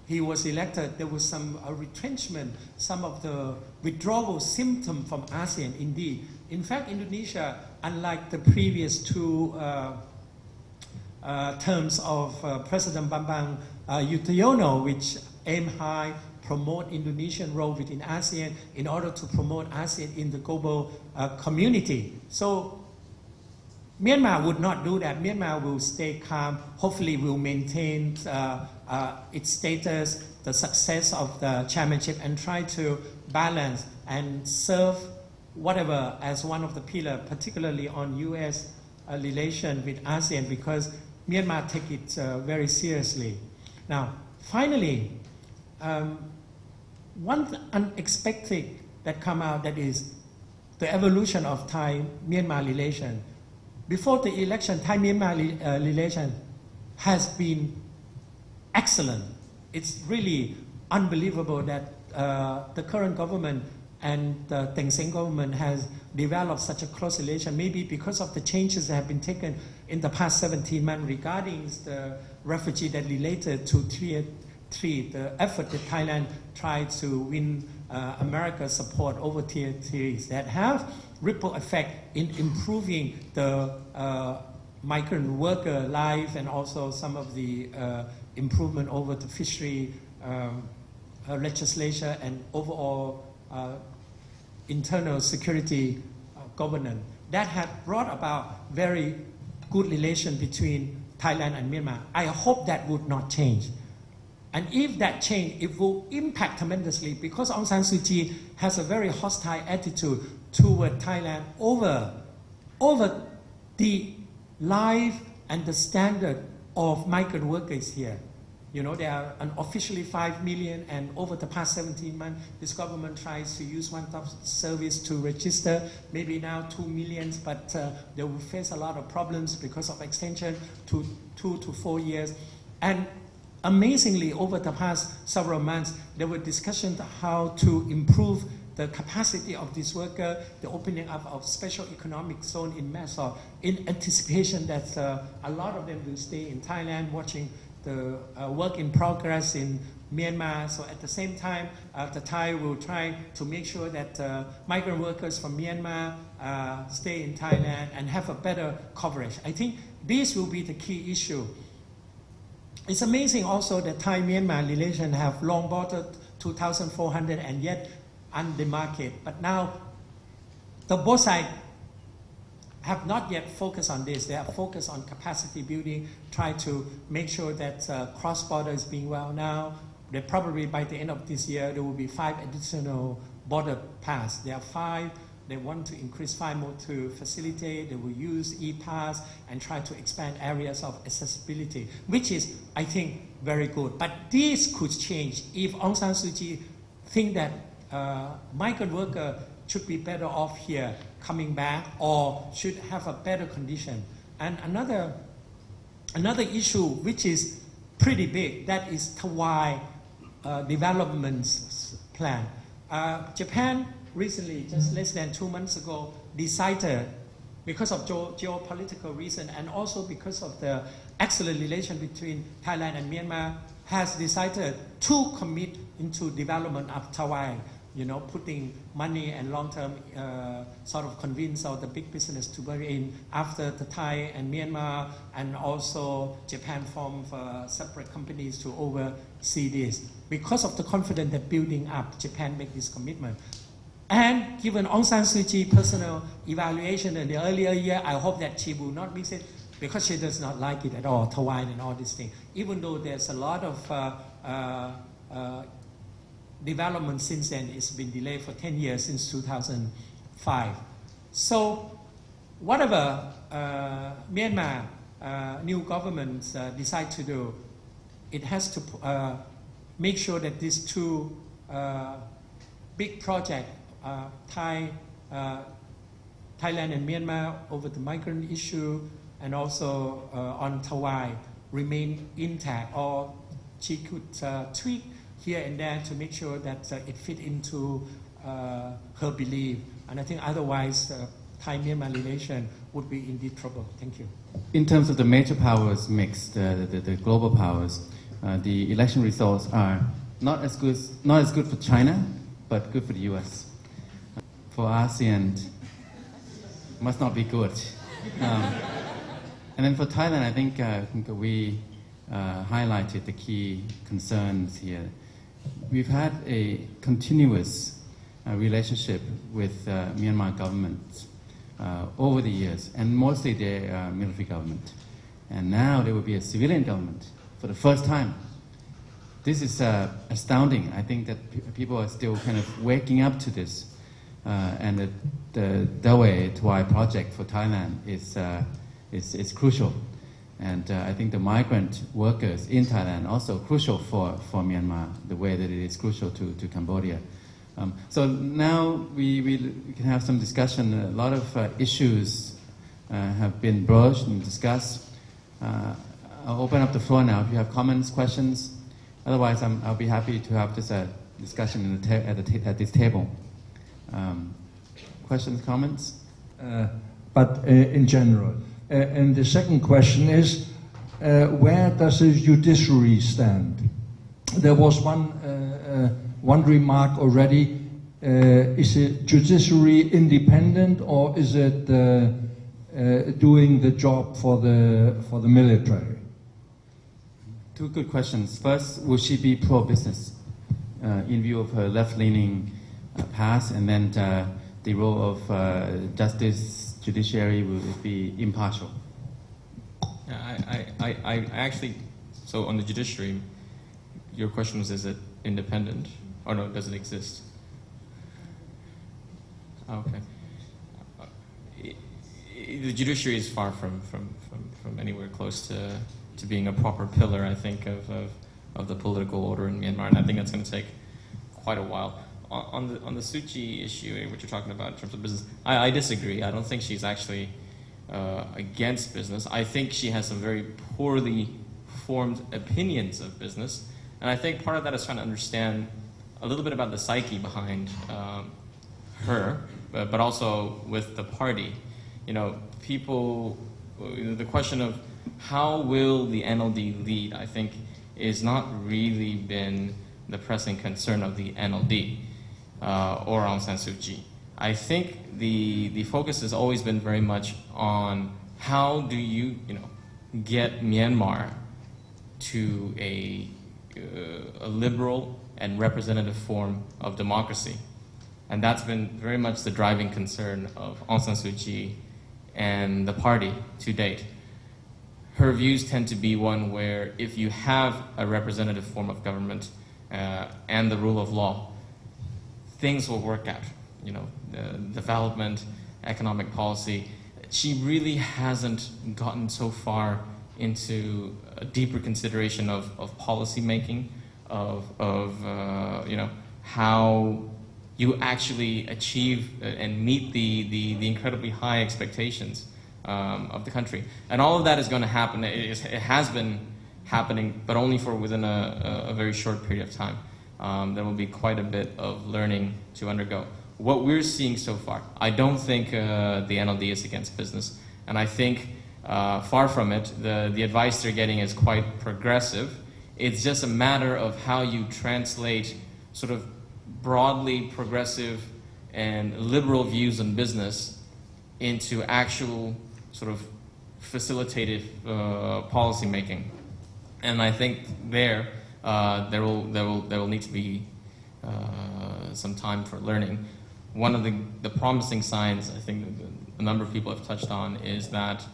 he was elected, there was some uh, retrenchment, some of the withdrawal symptom from ASEAN indeed. In fact, Indonesia, unlike the previous two uh, uh, terms of uh, President Bambang uh, Yudhoyono, which aim high, promote Indonesian role within ASEAN in order to promote ASEAN in the global uh, community. So Myanmar would not do that. Myanmar will stay calm, hopefully will maintain uh, uh, its status, the success of the chairmanship, and try to balance and serve whatever as one of the pillars, particularly on U S uh, relation with ASEAN, because Myanmar take it uh, very seriously. Now, finally, um, one unexpected that come out, that is the evolution of Thai-Myanmar relation. Before the election, Thai-Myanmar uh, relation has been excellent. It's really unbelievable that uh, the current government and the Thein Sein government has developed such a close relation, maybe because of the changes that have been taken in the past seventeen months regarding the refugee that related to tier three, the effort that Thailand tried to win uh, America's support over tier threes that have ripple effect in improving the uh, migrant worker life and also some of the uh, improvement over the fishery um, uh, legislature and overall Uh, internal security uh, governance. That had brought about very good relation between Thailand and Myanmar. I hope that would not change. And if that change, it will impact tremendously because Aung San Suu Kyi has a very hostile attitude toward Thailand over, over the life and the standard of migrant workers here. You know, there are unofficially five million, and over the past seventeen months, this government tries to use one-stop service to register, maybe now two million, but uh, they will face a lot of problems because of extension to two to four years. And amazingly, over the past several months, there were discussions on how to improve the capacity of this worker, the opening up of special economic zone in Mysore, in anticipation that uh, a lot of them will stay in Thailand watching the uh, work in progress in Myanmar. So at the same time, uh, the Thai will try to make sure that uh, migrant workers from Myanmar uh, stay in Thailand and have a better coverage. I think this will be the key issue. It's amazing also that Thai-Myanmar relations have long bordered two thousand four hundred and yet undemarcated. But now, the both sides have not yet focused on this. They have focused on capacity building, try to make sure that uh, cross-border is being well now. They probably, by the end of this year, there will be five additional border paths. There are five. They want to increase five more to facilitate. They will use e-pass and try to expand areas of accessibility, which is, I think, very good. But this could change if Aung San Suu Kyi think that uh, migrant worker should be better off here coming back or should have a better condition. And another, another issue which is pretty big, that is Tawai uh, development plan. Uh, Japan recently, just less than two months ago, decided, because of geopolitical reason and also because of the excellent relation between Thailand and Myanmar, has decided to commit into development of Tawai, you know, putting money and long-term uh, sort of convince all the big business to buy in after the Thai and Myanmar and also Japan formed uh, separate companies to oversee this. Because of the confidence that building up, Japan made this commitment. And given Aung San Suu Kyi's personal evaluation in the earlier year, I hope that she will not miss it because she does not like it at all, Tawai and all these things. Even though there's a lot of uh, uh, uh, development since then, it's been delayed for ten years since two thousand five. So whatever uh, Myanmar uh, new governments uh, decide to do, it has to uh, make sure that these two uh, big project, Uh, Thai, uh, Thailand and Myanmar over the migrant issue and also uh, on Tawai remain intact, or she could uh, tweak here and there to make sure that uh, it fit into uh, her belief. And I think otherwise uh, Thai-Myanmar relation would be indeed trouble. Thank you. In terms of the major powers mixed, uh, the, the, the global powers, uh, the election results are not as good, not as good for China, but good for the U S For ASEAN, must not be good. Um, and then for Thailand, I think, uh, I think we uh, highlighted the key concerns here. We've had a continuous uh, relationship with uh, Myanmar government uh, over the years, and mostly the uh, military government. And now there will be a civilian government for the first time. This is uh, astounding. I think that pe people are still kind of waking up to this. Uh, and the, the Dawei Tawai project for Thailand is, uh, is, is crucial. And uh, I think the migrant workers in Thailand also crucial for, for Myanmar, the way that it is crucial to, to Cambodia. Um, so now we, we can have some discussion. A lot of uh, issues uh, have been broached and discussed. Uh, I'll open up the floor now if you have comments, questions. Otherwise, I'm, I'll be happy to have this uh, discussion in the ta at, the ta at this table. Um, questions, comments? Uh, but uh, in general. Uh, and the second question is, uh, where does the judiciary stand? There was one, uh, uh, one remark already. Uh, is the judiciary independent, or is it uh, uh, doing the job for the, for the military? Two good questions. First, will she be pro-business uh, in view of her left-leaning pass, and then uh, the role of uh, justice, judiciary, will it be impartial? Yeah, I, I, I actually, so on the judiciary, your question was, is it independent? Oh no, it doesn't exist. Okay. The judiciary is far from, from, from, from anywhere close to, to being a proper pillar, I think, of, of, of the political order in Myanmar, and I think that's going to take quite a while. On the, on the Suu Kyi issue, what you're talking about in terms of business, I, I disagree. I don't think she's actually uh, against business. I think she has some very poorly formed opinions of business, and I think part of that is trying to understand a little bit about the psyche behind um, her, but, but also with the party. You know, people, the question of how will the N L D lead, I think, is not really been the pressing concern of the N L D uh, or Aung San Suu Kyi. I think the, the focus has always been very much on how do you, you know, get Myanmar to a, uh, a liberal and representative form of democracy. And that's been very much the driving concern of Aung San Suu Kyi and the party to date. Her views tend to be one where if you have a representative form of government uh, and the rule of law, things will work out. You know, the development, economic policy. She really hasn't gotten so far into a deeper consideration of, of policy making, of, of uh, you know, how you actually achieve and meet the, the, the incredibly high expectations um, of the country. And all of that is going to happen. It, is, it has been happening, but only for within a, a very short period of time. Um, there will be quite a bit of learning to undergo. What we're seeing so far, I don't think uh, the N L D is against business. And I think, uh, far from it, the, the advice they're getting is quite progressive. It's just a matter of how you translate sort of broadly progressive and liberal views on business into actual sort of facilitative uh, policy making, and I think there uh, there will there will there will need to be uh, some time for learning. One of the, the promising signs I think a number of people have touched on is that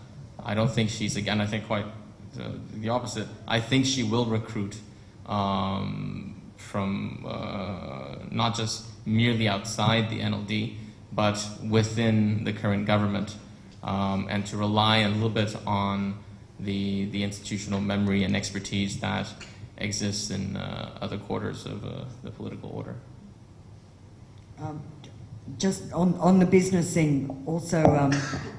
I don't think she's again I think quite the, the opposite. I think she will recruit. Um, from uh, not just merely outside the N L D, but within the current government, um, and to rely a little bit on the, the institutional memory and expertise that exists in uh, other quarters of uh, the political order. Um, just on, on the business thing, also, um,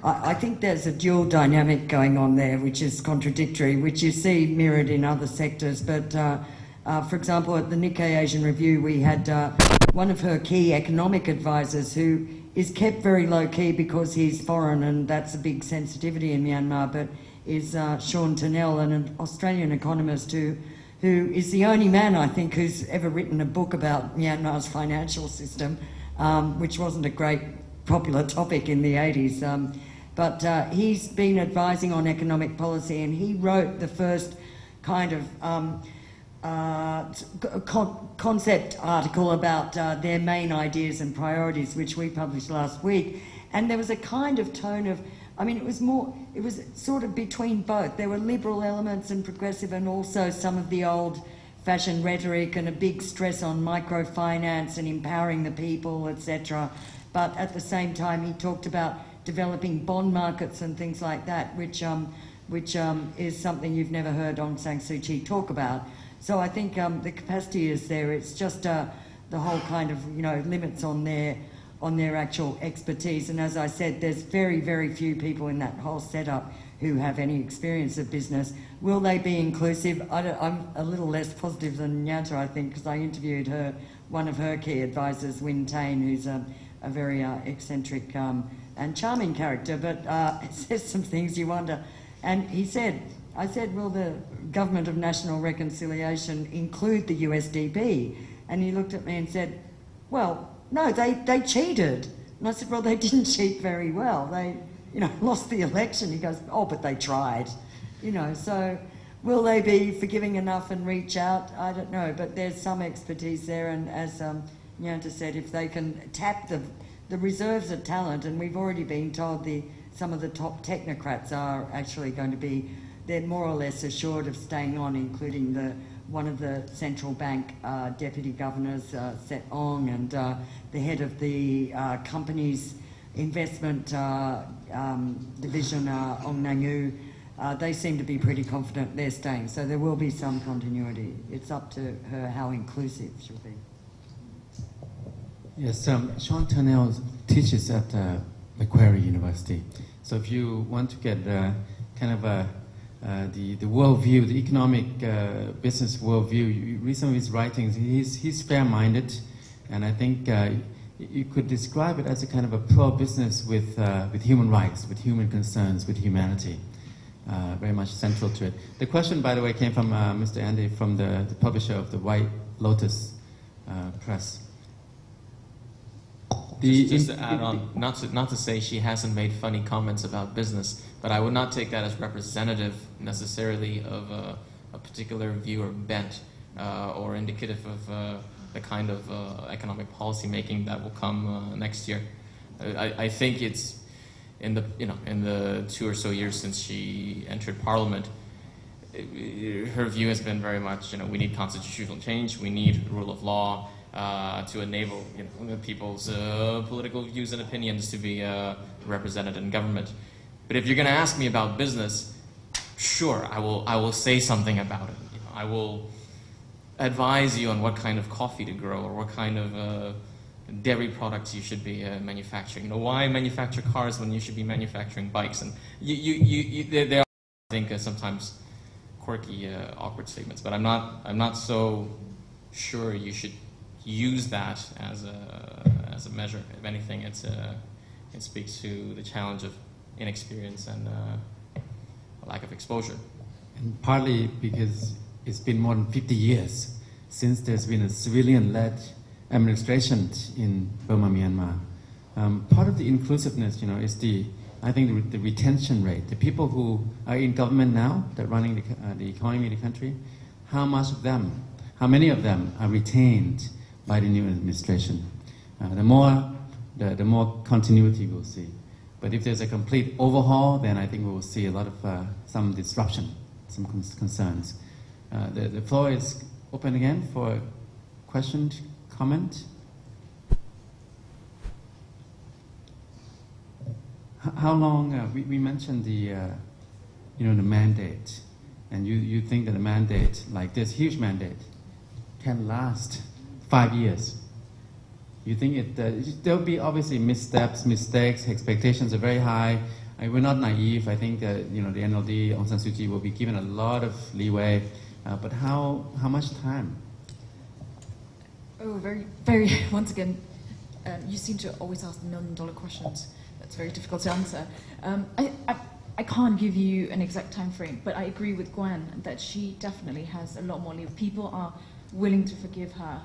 I, I think there's a dual dynamic going on there, which is contradictory, which you see mirrored in other sectors, but uh, Uh, for example, at the Nikkei Asian Review, we had uh, one of her key economic advisors who is kept very low-key because he's foreign, and that's a big sensitivity in Myanmar, but is uh, Sean Turnell, an Australian economist who, who is the only man, I think, who's ever written a book about Myanmar's financial system, um, which wasn't a great popular topic in the eighties. Um, but uh, he's been advising on economic policy, and he wrote the first kind of... Um, Uh, con concept article about uh, their main ideas and priorities, which we published last week, and there was a kind of tone of, I mean, it was more, it was sort of between both. There were liberal elements and progressive, and also some of the old-fashioned rhetoric and a big stress on microfinance and empowering the people, et cetera. But at the same time, he talked about developing bond markets and things like that, which, um, which um, is something you've never heard Aung San Suu Kyi talk about. So I think um, the capacity is there. It's just uh, the whole kind of, you know, limits on their, on their actual expertise. And as I said, there's very, very few people in that whole setup who have any experience of business. Will they be inclusive? I don't, I'm a little less positive than Nyata, I think, because I interviewed her, one of her key advisors, Win Tain, who's a, a very uh, eccentric um, and charming character, but uh, says some things you wonder. And he said, I said, will the Government of National Reconciliation include the U S D P? And he looked at me and said, well, no, they, they cheated. And I said, well, they didn't cheat very well. They, you know, lost the election. He goes, oh, but they tried. You know, so will they be forgiving enough and reach out? I don't know, but there's some expertise there. And as um, Nyanta said, if they can tap the, the reserves of talent, and we've already been told the, some of the top technocrats are actually going to be they're more or less assured of staying on, including the one of the central bank uh, deputy governors, uh, Set Ong, and uh, the head of the uh, company's investment uh, um, division, uh, Ong Nang-yu. Uh, they seem to be pretty confident they're staying, so there will be some continuity. It's up to her how inclusive she'll be. Yes, um, Sean Turnell teaches at uh, Macquarie University. So if you want to get uh, kind of a, uh, the, the worldview, the economic uh, business worldview, read some of his writings. He's, he's fair-minded, and I think uh, you could describe it as a kind of a pro-business with, uh, with human rights, with human concerns, with humanity. Uh, very much central to it. The question, by the way, came from uh, Mister Andy, from the, the publisher of the White Lotus uh, Press. The, just, just to add on, not to, not to say she hasn't made funny comments about business, but I would not take that as representative necessarily of a, a particular view or bent uh, or indicative of uh, the kind of uh, economic policy making that will come uh, next year. I, I think it's in the you know in the two or so years since she entered Parliament, it, it, her view has been very much you know we need constitutional change, we need rule of law uh, to enable you know people's uh, political views and opinions to be uh, represented in government. But if you're going to ask me about business, sure, I will I will say something about it. You know, I will advise you on what kind of coffee to grow or what kind of uh, dairy products you should be uh, manufacturing. You know, why manufacture cars when you should be manufacturing bikes? And you, you, you, you there, there are, I think, uh, sometimes quirky, uh, awkward statements. But I'm not, I'm not so sure you should use that as a, as a measure. If anything, it's uh, it speaks to the challenge of inexperience and uh, lack of exposure. And partly because it's been more than fifty years since there's been a civilian-led administration in Burma, Myanmar. Um, part of the inclusiveness, you know, is the, I think, the, re the retention rate. The people who are in government now, that are running the, uh, the economy of the country, how much of them, how many of them are retained by the new administration? Uh, the more, the, the more continuity we'll see. But if there's a complete overhaul, then I think we will see a lot of, uh, some disruption, some concerns. Uh, the, the floor is open again for questions. Comment? H how long, uh, we, we mentioned the, uh, you know, the mandate, and you, you think that a mandate like this, huge mandate, can last five years. You think it, uh, there'll be obviously missteps, mistakes, expectations are very high. I, we're not naive. I think that, you know, the N L D, Aung San Suu Kyi will be given a lot of leeway, uh, but how, how much time? Oh, very, very, once again, um, you seem to always ask the million dollar questions. That's very difficult to answer. Um, I, I, I can't give you an exact time frame, but I agree with Gwen that she definitely has a lot more leeway. People are willing to forgive her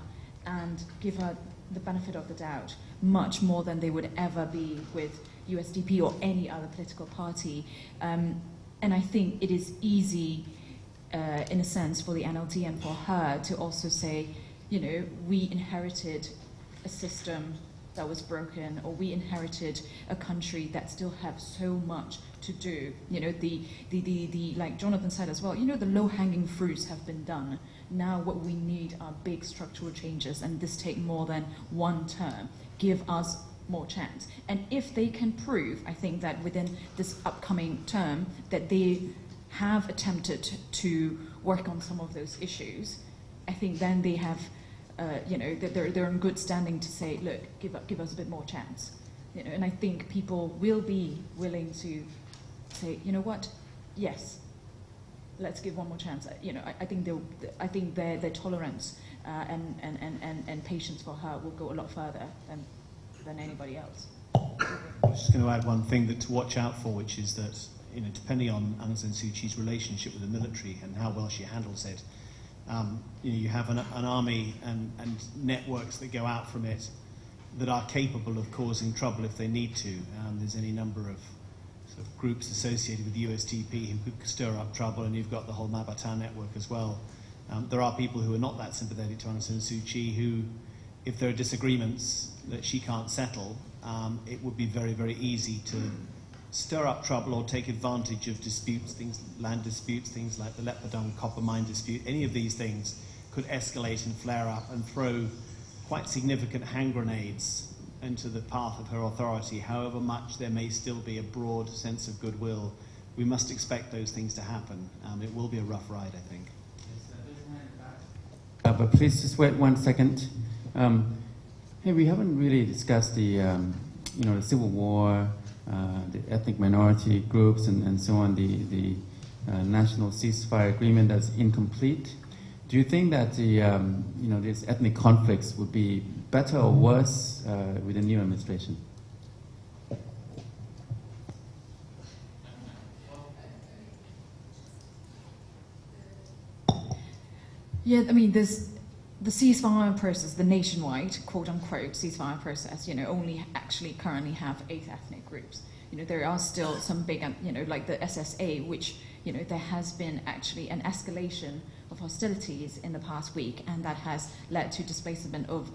and give her the benefit of the doubt much more than they would ever be with U S D P or any other political party. Um, and I think it is easy, uh, in a sense, for the N L D and for her to also say, you know, we inherited a system that was broken, or we inherited a country that still has so much to do. You know, the, the, the, the, like Jonathan said as well, you know, the low-hanging fruits have been done. Now what we need are big structural changes, and this take more than one term. Give us more chance. And if they can prove, I think, that within this upcoming term, that they have attempted to work on some of those issues, I think then they have, uh, you know, they're, they're in good standing to say, look, give, up, give us a bit more chance. You know, and I think people will be willing to say, you know what, yes, let's give one more chance. You know, I, I think, I think their, their tolerance uh, and, and, and, and patience for her will go a lot further than, than anybody else. I'm just going to add one thing that to watch out for, which is that, you know, depending on Aung San Suu Kyi's relationship with the military and how well she handles it, Um, you know, you have an, an army and, and networks that go out from it that are capable of causing trouble if they need to. Um, there's any number of, sort of groups associated with the U S D P who could stir up trouble, and you've got the whole Ma Ba Tha network as well. Um, there are people who are not that sympathetic to Aung San Suu Kyi who, if there are disagreements that she can't settle, um, it would be very, very easy to stir up trouble or take advantage of disputes, things, land disputes, things like the Leopardung copper mine dispute, any of these things could escalate and flare up and throw quite significant hand grenades into the path of her authority. However much there may still be a broad sense of goodwill, we must expect those things to happen. Um, it will be a rough ride, I think. Uh, but please just wait one second. Um, hey, we haven't really discussed the, um, you know, the civil war, uh, the ethnic minority groups, and, and so on. The the uh, national ceasefire agreement that's incomplete. Do you think that the, um, you know, these ethnic conflicts would be better or worse uh, with the new administration? Yeah, I mean, this, the ceasefire process, the nationwide, quote-unquote, ceasefire process, you know, only actually currently have eight ethnic groups. You know, there are still some big, you know, like the S S A, which, you know, there has been actually an escalation of hostilities in the past week, and that has led to displacement of,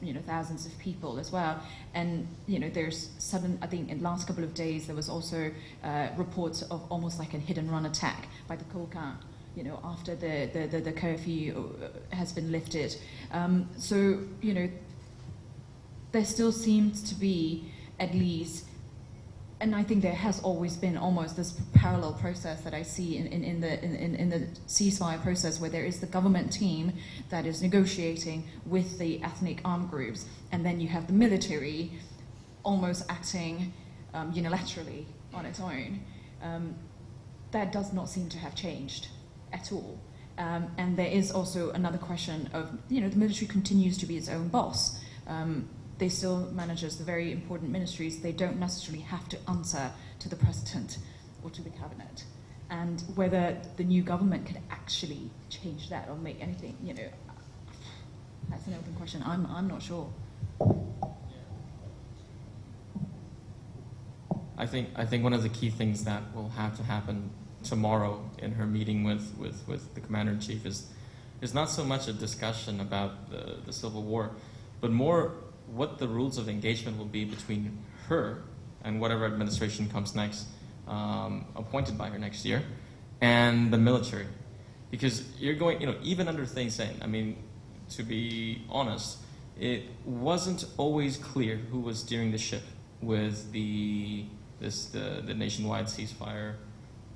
you know, thousands of people as well. And, you know, there's sudden, I think in the last couple of days, there was also uh, reports of almost like a hit-and-run attack by the Golkar, you know, after the, the, the, the curfew has been lifted. Um, so, you know, there still seems to be at least, and I think there has always been almost this parallel process that I see in, in, in, the, in, in the ceasefire process, where there is the government team that is negotiating with the ethnic armed groups, and then you have the military almost acting um, unilaterally on its own. Um, that does not seem to have changed at all. Um, and there is also another question of, you know, the military continues to be its own boss. Um, they still manages the very important ministries. They don't necessarily have to answer to the president or to the cabinet. And whether the new government could actually change that or make anything, you know, that's an open question. I'm, I'm not sure. I think, I think one of the key things that will have to happen tomorrow in her meeting with, with, with the Commander-in-Chief is, is not so much a discussion about the, the civil war, but more what the rules of engagement will be between her and whatever administration comes next, um, appointed by her next year, and the military. Because you're going, you know, even under Thein Sein, I mean, to be honest, it wasn't always clear who was steering the ship with the, this, the, the nationwide ceasefire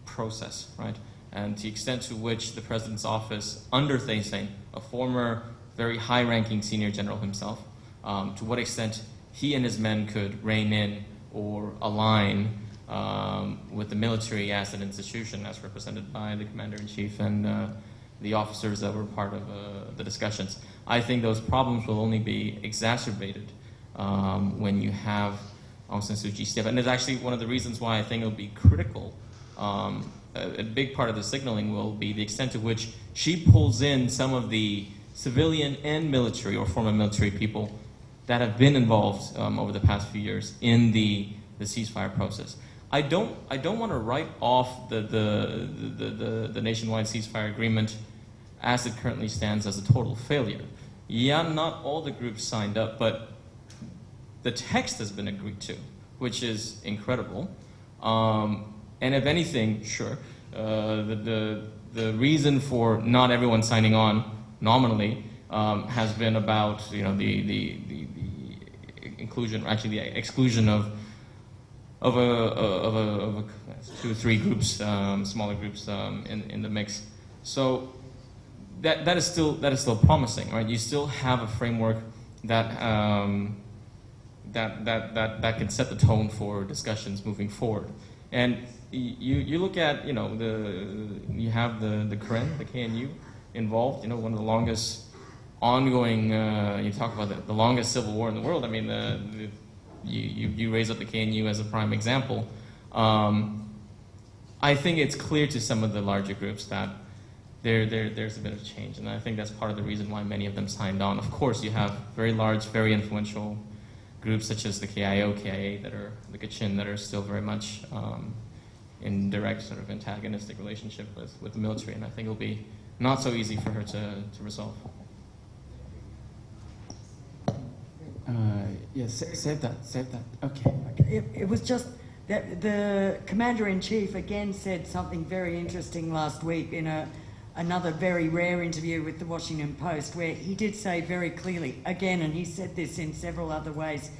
process, right? And to the extent to which the president's office, under Thein Sein, a former very high-ranking senior general himself, um, to what extent he and his men could rein in or align um, with the military as an institution, as represented by the commander-in-chief and uh, the officers that were part of uh, the discussions. I think those problems will only be exacerbated um, when you have Aung San Suu Kyi step. And it's actually one of the reasons why I think it'll be critical. Um, a, a big part of the signaling will be the extent to which she pulls in some of the civilian and military or former military people that have been involved um, over the past few years in the, the ceasefire process. I don't, I don't want to write off the, the, the, the, the nationwide ceasefire agreement as it currently stands as a total failure. Yeah, not all the groups signed up, but the text has been agreed to, which is incredible. Um, And if anything, sure, uh, the, the, the reason for not everyone signing on nominally um, has been about, you know, the, the, the, the inclusion, actually the exclusion of, of, a, of, a, of a, two or three groups, um, smaller groups um, in, in the mix. So that, that, is still, that is still promising, right? You still have a framework that, um, that, that, that, that can set the tone for discussions moving forward. And you, you look at, you know, the, you have the, the K R E N, the K N U involved, you know, one of the longest ongoing, uh, you talk about the, the longest civil war in the world. I mean, the, the, you, you raise up the K N U as a prime example. Um, I think it's clear to some of the larger groups that there, there, there's a bit of change, and I think that's part of the reason why many of them signed on. Of course, you have very large, very influential groups such as the K I O, K I A, that are the Kachin, that are still very much um, in direct sort of antagonistic relationship with, with the military, and I think it'll be not so easy for her to, to resolve. Uh, yes, yeah, save that, save that. Okay. Okay. It, it was just The Commander-in-Chief again said something very interesting last week in a, another very rare interview with the Washington Post, where he did say very clearly, again, and he said this in several other ways,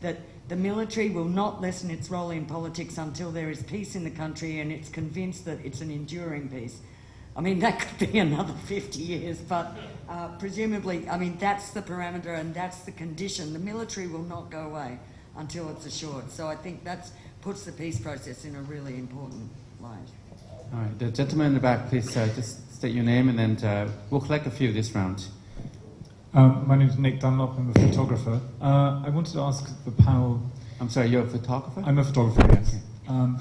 that the military will not lessen its role in politics until there is peace in the country and it's convinced that it's an enduring peace. I mean, that could be another fifty years, but uh, presumably, I mean, that's the parameter and that's the condition. The military will not go away until it's assured. So I think that's puts the peace process in a really important light. All right, the gentleman in the back, please uh, just state your name and then uh, we'll collect a few this round. Um, my name is Nick Dunlop, I'm a photographer. Uh, I wanted to ask the panel... I'm sorry, you're a photographer? I'm a photographer, yes. Okay. Um,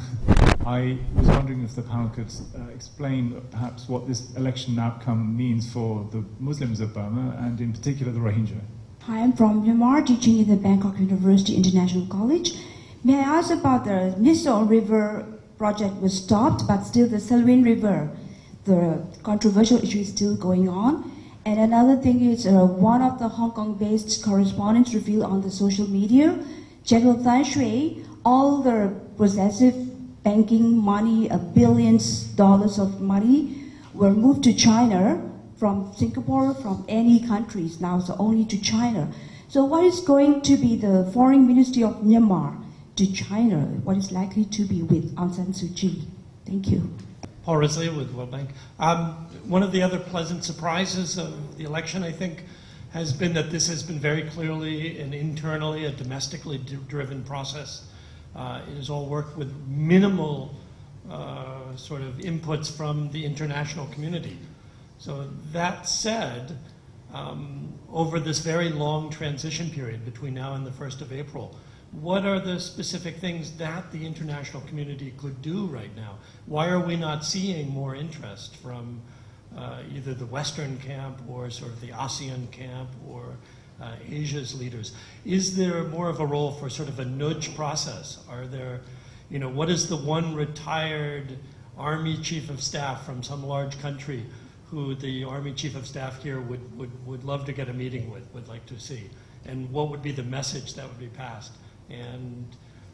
I was wondering if the panel could uh, explain perhaps what this election outcome means for the Muslims of Burma and in particular the Rohingya. Hi, I'm from Myanmar, teaching in the Bangkok University International College. May I ask about the Myitsone River project was stopped, but still the Salween River, the controversial issue is still going on. And another thing is uh, one of the Hong Kong-based correspondents revealed on the social media, General Than Shwe, all the possessive banking money, uh, billions of dollars of money, were moved to China from Singapore, from any countries now, so only to China. So what is going to be the Foreign Ministry of Myanmar to China, what is likely to be with Aung San Suu Kyi? Thank you. Paul Risley with World Bank. Um, one of the other pleasant surprises of the election, I think, has been that this has been very clearly and internally a domestically driven process. Uh, it has all worked with minimal uh, sort of inputs from the international community. So that said, um, over this very long transition period between now and the first of April, what are the specific things that the international community could do right now? Why are we not seeing more interest from uh, either the Western camp or sort of the ASEAN camp or uh, Asia's leaders? Is there more of a role for sort of a nudge process? Are there, you know, what is the one retired army chief of staff from some large country who the army chief of staff here would, would, would love to get a meeting with, would like to see? And what would be the message that would be passed? And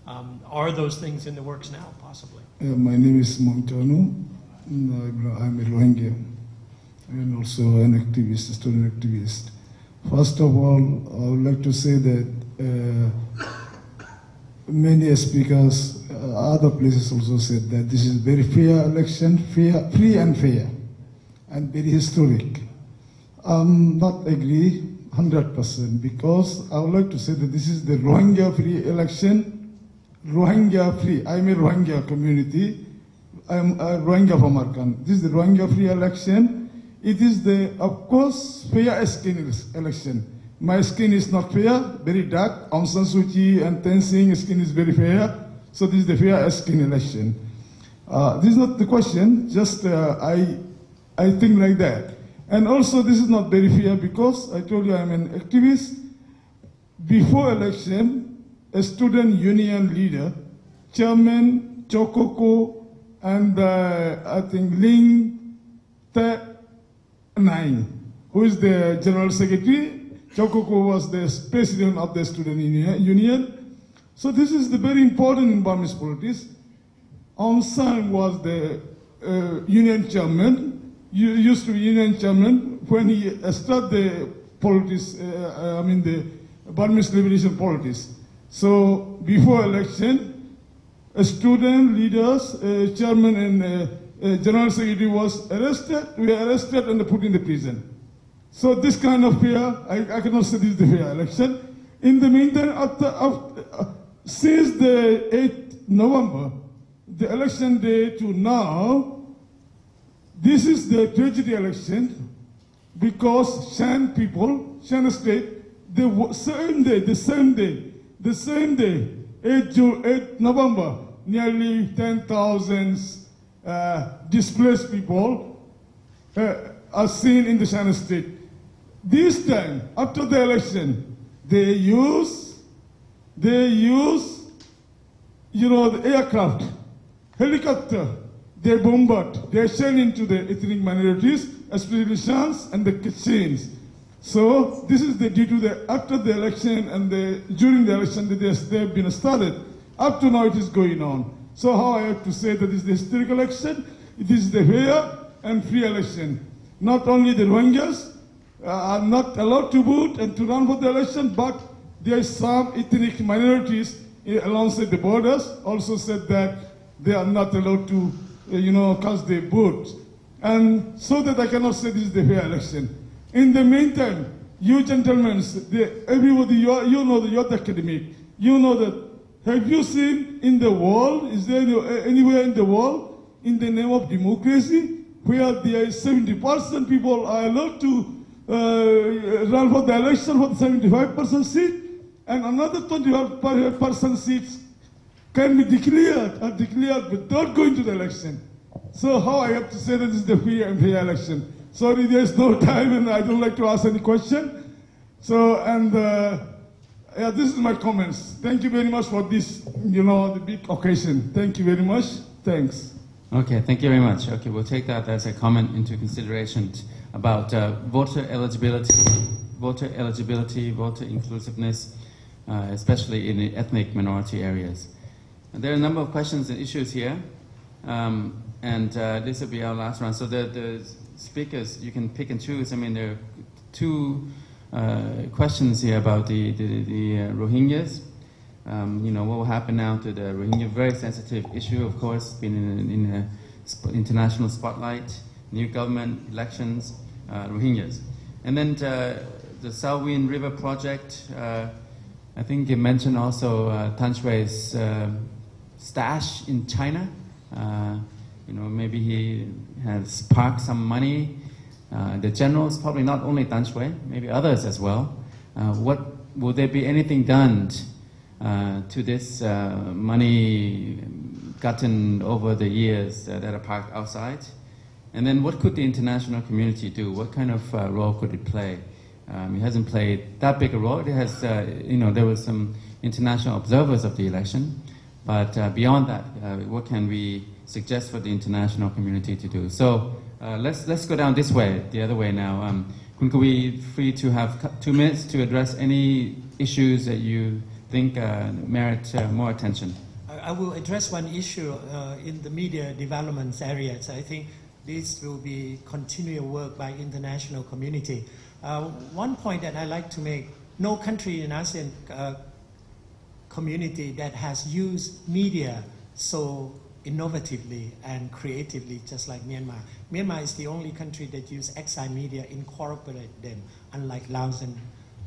um, are those things in the works now, possibly? Uh, my name is Montano. I'm a Rohingya and also an activist, a student activist. First of all, I would like to say that uh, many speakers, uh, other places also said that this is very fair election, fair, free and fair, and very historic. I'm not agree. one hundred percent, because I would like to say that this is the Rohingya free election, Rohingya free. I'm a Rohingya community. I'm a Rohingya from Arkhan. This is the Rohingya free election. It is the, of course, fair skin election. My skin is not fair, very dark. Aung San Suu Kyi and Thein Sein skin is very fair. So this is the fair skin election. Uh, this is not the question, just uh, I, I think like that. And also, this is not very fair because I told you I'm an activist. Before election, a student union leader, Chairman Chokoko, and uh, I think Ling Htay Oo, who is the General Secretary. Chokoko was the president of the student union. So this is the very important in Burmese politics. Aung San was the uh, union chairman. You used to be union chairman when he started the politics, uh, I mean the Burmese liberation politics. So before election, a student leaders, uh, chairman and uh, uh, general secretary was arrested, we were arrested and put in the prison. So this kind of fear, I, I cannot say this is the fair election. In the meantime, after, after, uh, since the eighth of November, the election day to now, this is the tragedy election because Shan people, Shan state, the same day, the same day, the same day, eighth of November, nearly ten thousand uh, displaced people uh, are seen in the Shan state. This time, after the election, they use, they use, you know, the aircraft, helicopter. They bombard, they shell into the ethnic minorities, especially Shans and the Kachin's. So this is the, due to the after the election and the, during the election that they have been started. Up to now it is going on. So how I have to say that this is the historic election, it is the fair and free election. Not only the Rohingyas uh, are not allowed to vote and to run for the election, but there are some ethnic minorities alongside the borders also said that they are not allowed to, uh, you know, cast their vote. And so that I cannot say this is the fair election. In the meantime, you gentlemen, the, everybody, you, are, you know the youth academic, you know that. Have you seen in the world, is there any, anywhere in the world, in the name of democracy, where there is seventy percent people are allowed to uh, run for the election for the seventy-five percent seat, and another twenty-five percent seats can be declared or declared without going to the election? So how I have to say that this is the free and fair election? Sorry, there's no time and I don't like to ask any question. So, and... Uh, Yeah, this is my comments. Thank you very much for this, you know, the big occasion. Thank you very much. Thanks. Okay, thank you very much. Okay, we'll take that as a comment into consideration about uh, voter eligibility, voter eligibility, voter inclusiveness, uh, especially in the ethnic minority areas. And there are a number of questions and issues here, um, and uh, this will be our last round. So the, the speakers, you can pick and choose. I mean, there are two... Uh, questions here about the, the, the uh, Rohingyas. Um, you know, what will happen now to the Rohingya? Very sensitive issue, of course, been in, in a sp international spotlight, new government, elections, uh, Rohingyas. And then uh, the Salween River project, uh, I think you mentioned also uh, Than Shwe's uh, stash in China. Uh, you know, maybe he has parked some money. Uh, the generals, probably not only Than Shwe, maybe others as well. Uh, what will there be anything done uh, to this uh, money gotten over the years uh, that are parked outside? And then what could the international community do? What kind of uh, role could it play? Um, it hasn't played that big a role. It has, uh, you know, there were some international observers of the election, but uh, beyond that, uh, what can we suggest for the international community to do? So. Uh, let's, let's go down this way, the other way now. Um, Khun Khawee, free to have two minutes to address any issues that you think uh, merit uh, more attention. I, I will address one issue uh, in the media developments areas. I think this will be continual work by international community. Uh, one point that I like to make, no country in ASEAN uh, community that has used media so innovatively and creatively, just like Myanmar. Myanmar is the only country that uses exile media, incorporate them, unlike Laos and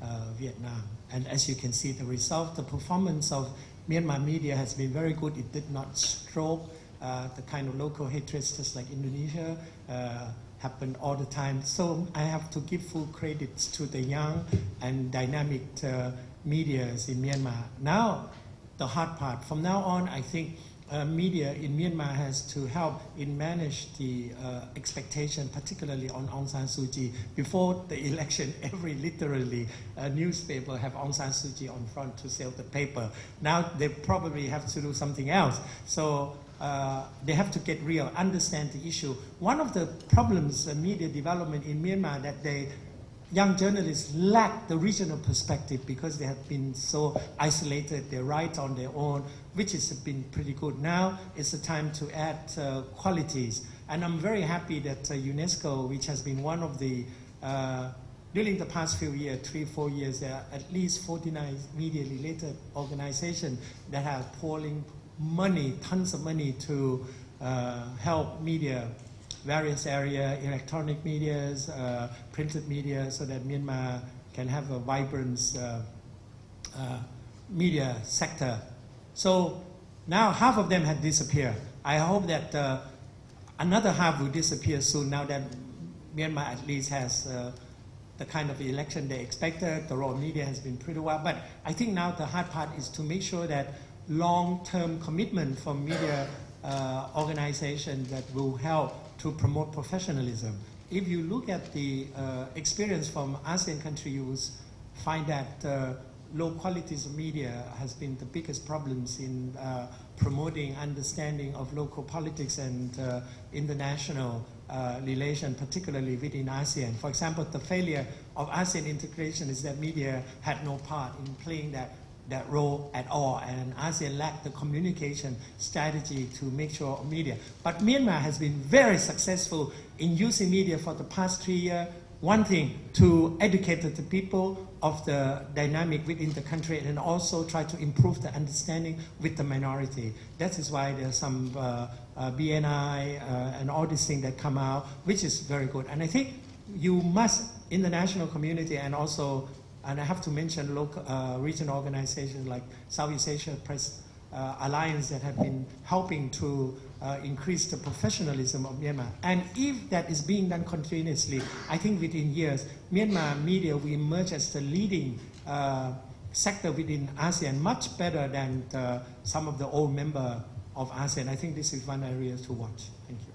uh, Vietnam. And as you can see, the result, the performance of Myanmar media has been very good. It did not stroke uh, the kind of local hatreds, just like Indonesia, uh, happened all the time. So I have to give full credits to the young and dynamic uh, medias in Myanmar. Now, the hard part, from now on, I think Uh, media in Myanmar has to help in manage the uh, expectation, particularly on Aung San Suu Kyi. Before the election, every literally uh, newspaper have Aung San Suu Kyi on front to sell the paper. Now they probably have to do something else. So uh, they have to get real, understand the issue. One of the problems in media development in Myanmar that they young journalists lack the regional perspective because they have been so isolated. They write on their own, which has been pretty good. Now it's the time to add uh, qualities. And I'm very happy that uh, UNESCO, which has been one of the, uh, during the past few years, three, four years, there are at least forty-nine media-related organizations that are pouring money, tons of money to uh, help media, various areas, electronic medias, uh, printed media, so that Myanmar can have a vibrant uh, uh, media sector. So now half of them have disappeared. I hope that uh, another half will disappear soon, now that Myanmar at least has uh, the kind of election they expected. The raw media has been pretty well. But I think now the hard part is to make sure that long-term commitment from media uh, organizations that will help to promote professionalism. If you look at the uh, experience from ASEAN countries, you will find that uh, low qualities of media has been the biggest problems in uh, promoting understanding of local politics and uh, international uh, relations, particularly within ASEAN. For example, the failure of ASEAN integration is that media had no part in playing that that role at all, and ASEAN lacked the communication strategy to make sure of media. But Myanmar has been very successful in using media for the past three years. One thing, to educate the people of the dynamic within the country, and also try to improve the understanding with the minority. That is why there's some uh, uh, B N I uh, and all these things that come out, which is very good. And I think you must, in the national community, and also, and I have to mention local uh, regional organizations like Southeast Asia Press uh, Alliance that have been helping to Uh, increase the professionalism of Myanmar. And if that is being done continuously, I think within years, Myanmar media will emerge as the leading uh, sector within ASEAN, much better than the, some of the old member of ASEAN. I think this is one area to watch. Thank you.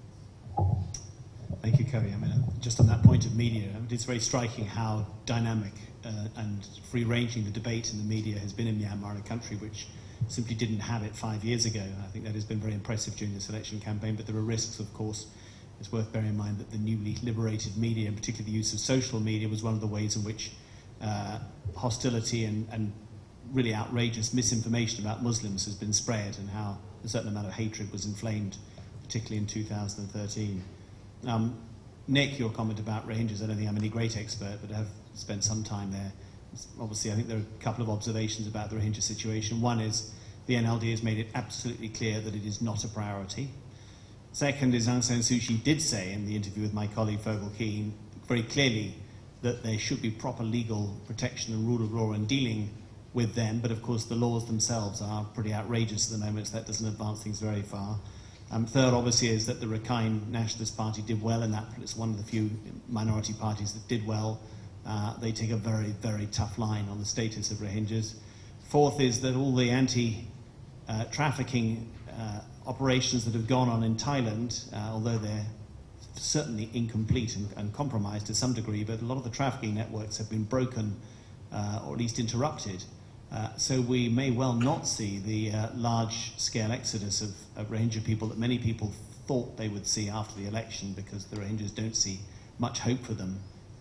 Thank you, Khawee. I mean, just on that point of media, it's very striking how dynamic uh, and free-ranging the debate in the media has been in Myanmar, in a country which simply didn't have it five years ago. I think that has been very impressive during this election campaign, but there are risks, of course. It's worth bearing in mind that the newly liberated media, and particularly the use of social media, was one of the ways in which uh, hostility and, and really outrageous misinformation about Muslims has been spread, and how a certain amount of hatred was inflamed, particularly in two thousand thirteen. Um, Nick, your comment about Rohingyas, I don't think I'm any great expert, but I have spent some time there. Obviously, I think there are a couple of observations about the Rohingya situation. One is the N L D has made it absolutely clear that it is not a priority. Second is Aung San Suu Kyi did say in the interview with my colleague Fogel Keane very clearly that there should be proper legal protection and rule of law in dealing with them. But of course, the laws themselves are pretty outrageous at the moment, so that doesn't advance things very far. Um, third, obviously, is that the Rakhine Nationalist Party did well in that. It's one of the few minority parties that did well. Uh, they take a very, very tough line on the status of Rohingyas. Fourth is that all the anti-trafficking uh, uh, operations that have gone on in Thailand, uh, although they're certainly incomplete and, and compromised to some degree, but a lot of the trafficking networks have been broken uh, or at least interrupted. Uh, so we may well not see the uh, large-scale exodus of, of Rohingya people that many people thought they would see after the election, because the Rohingyas don't see much hope for them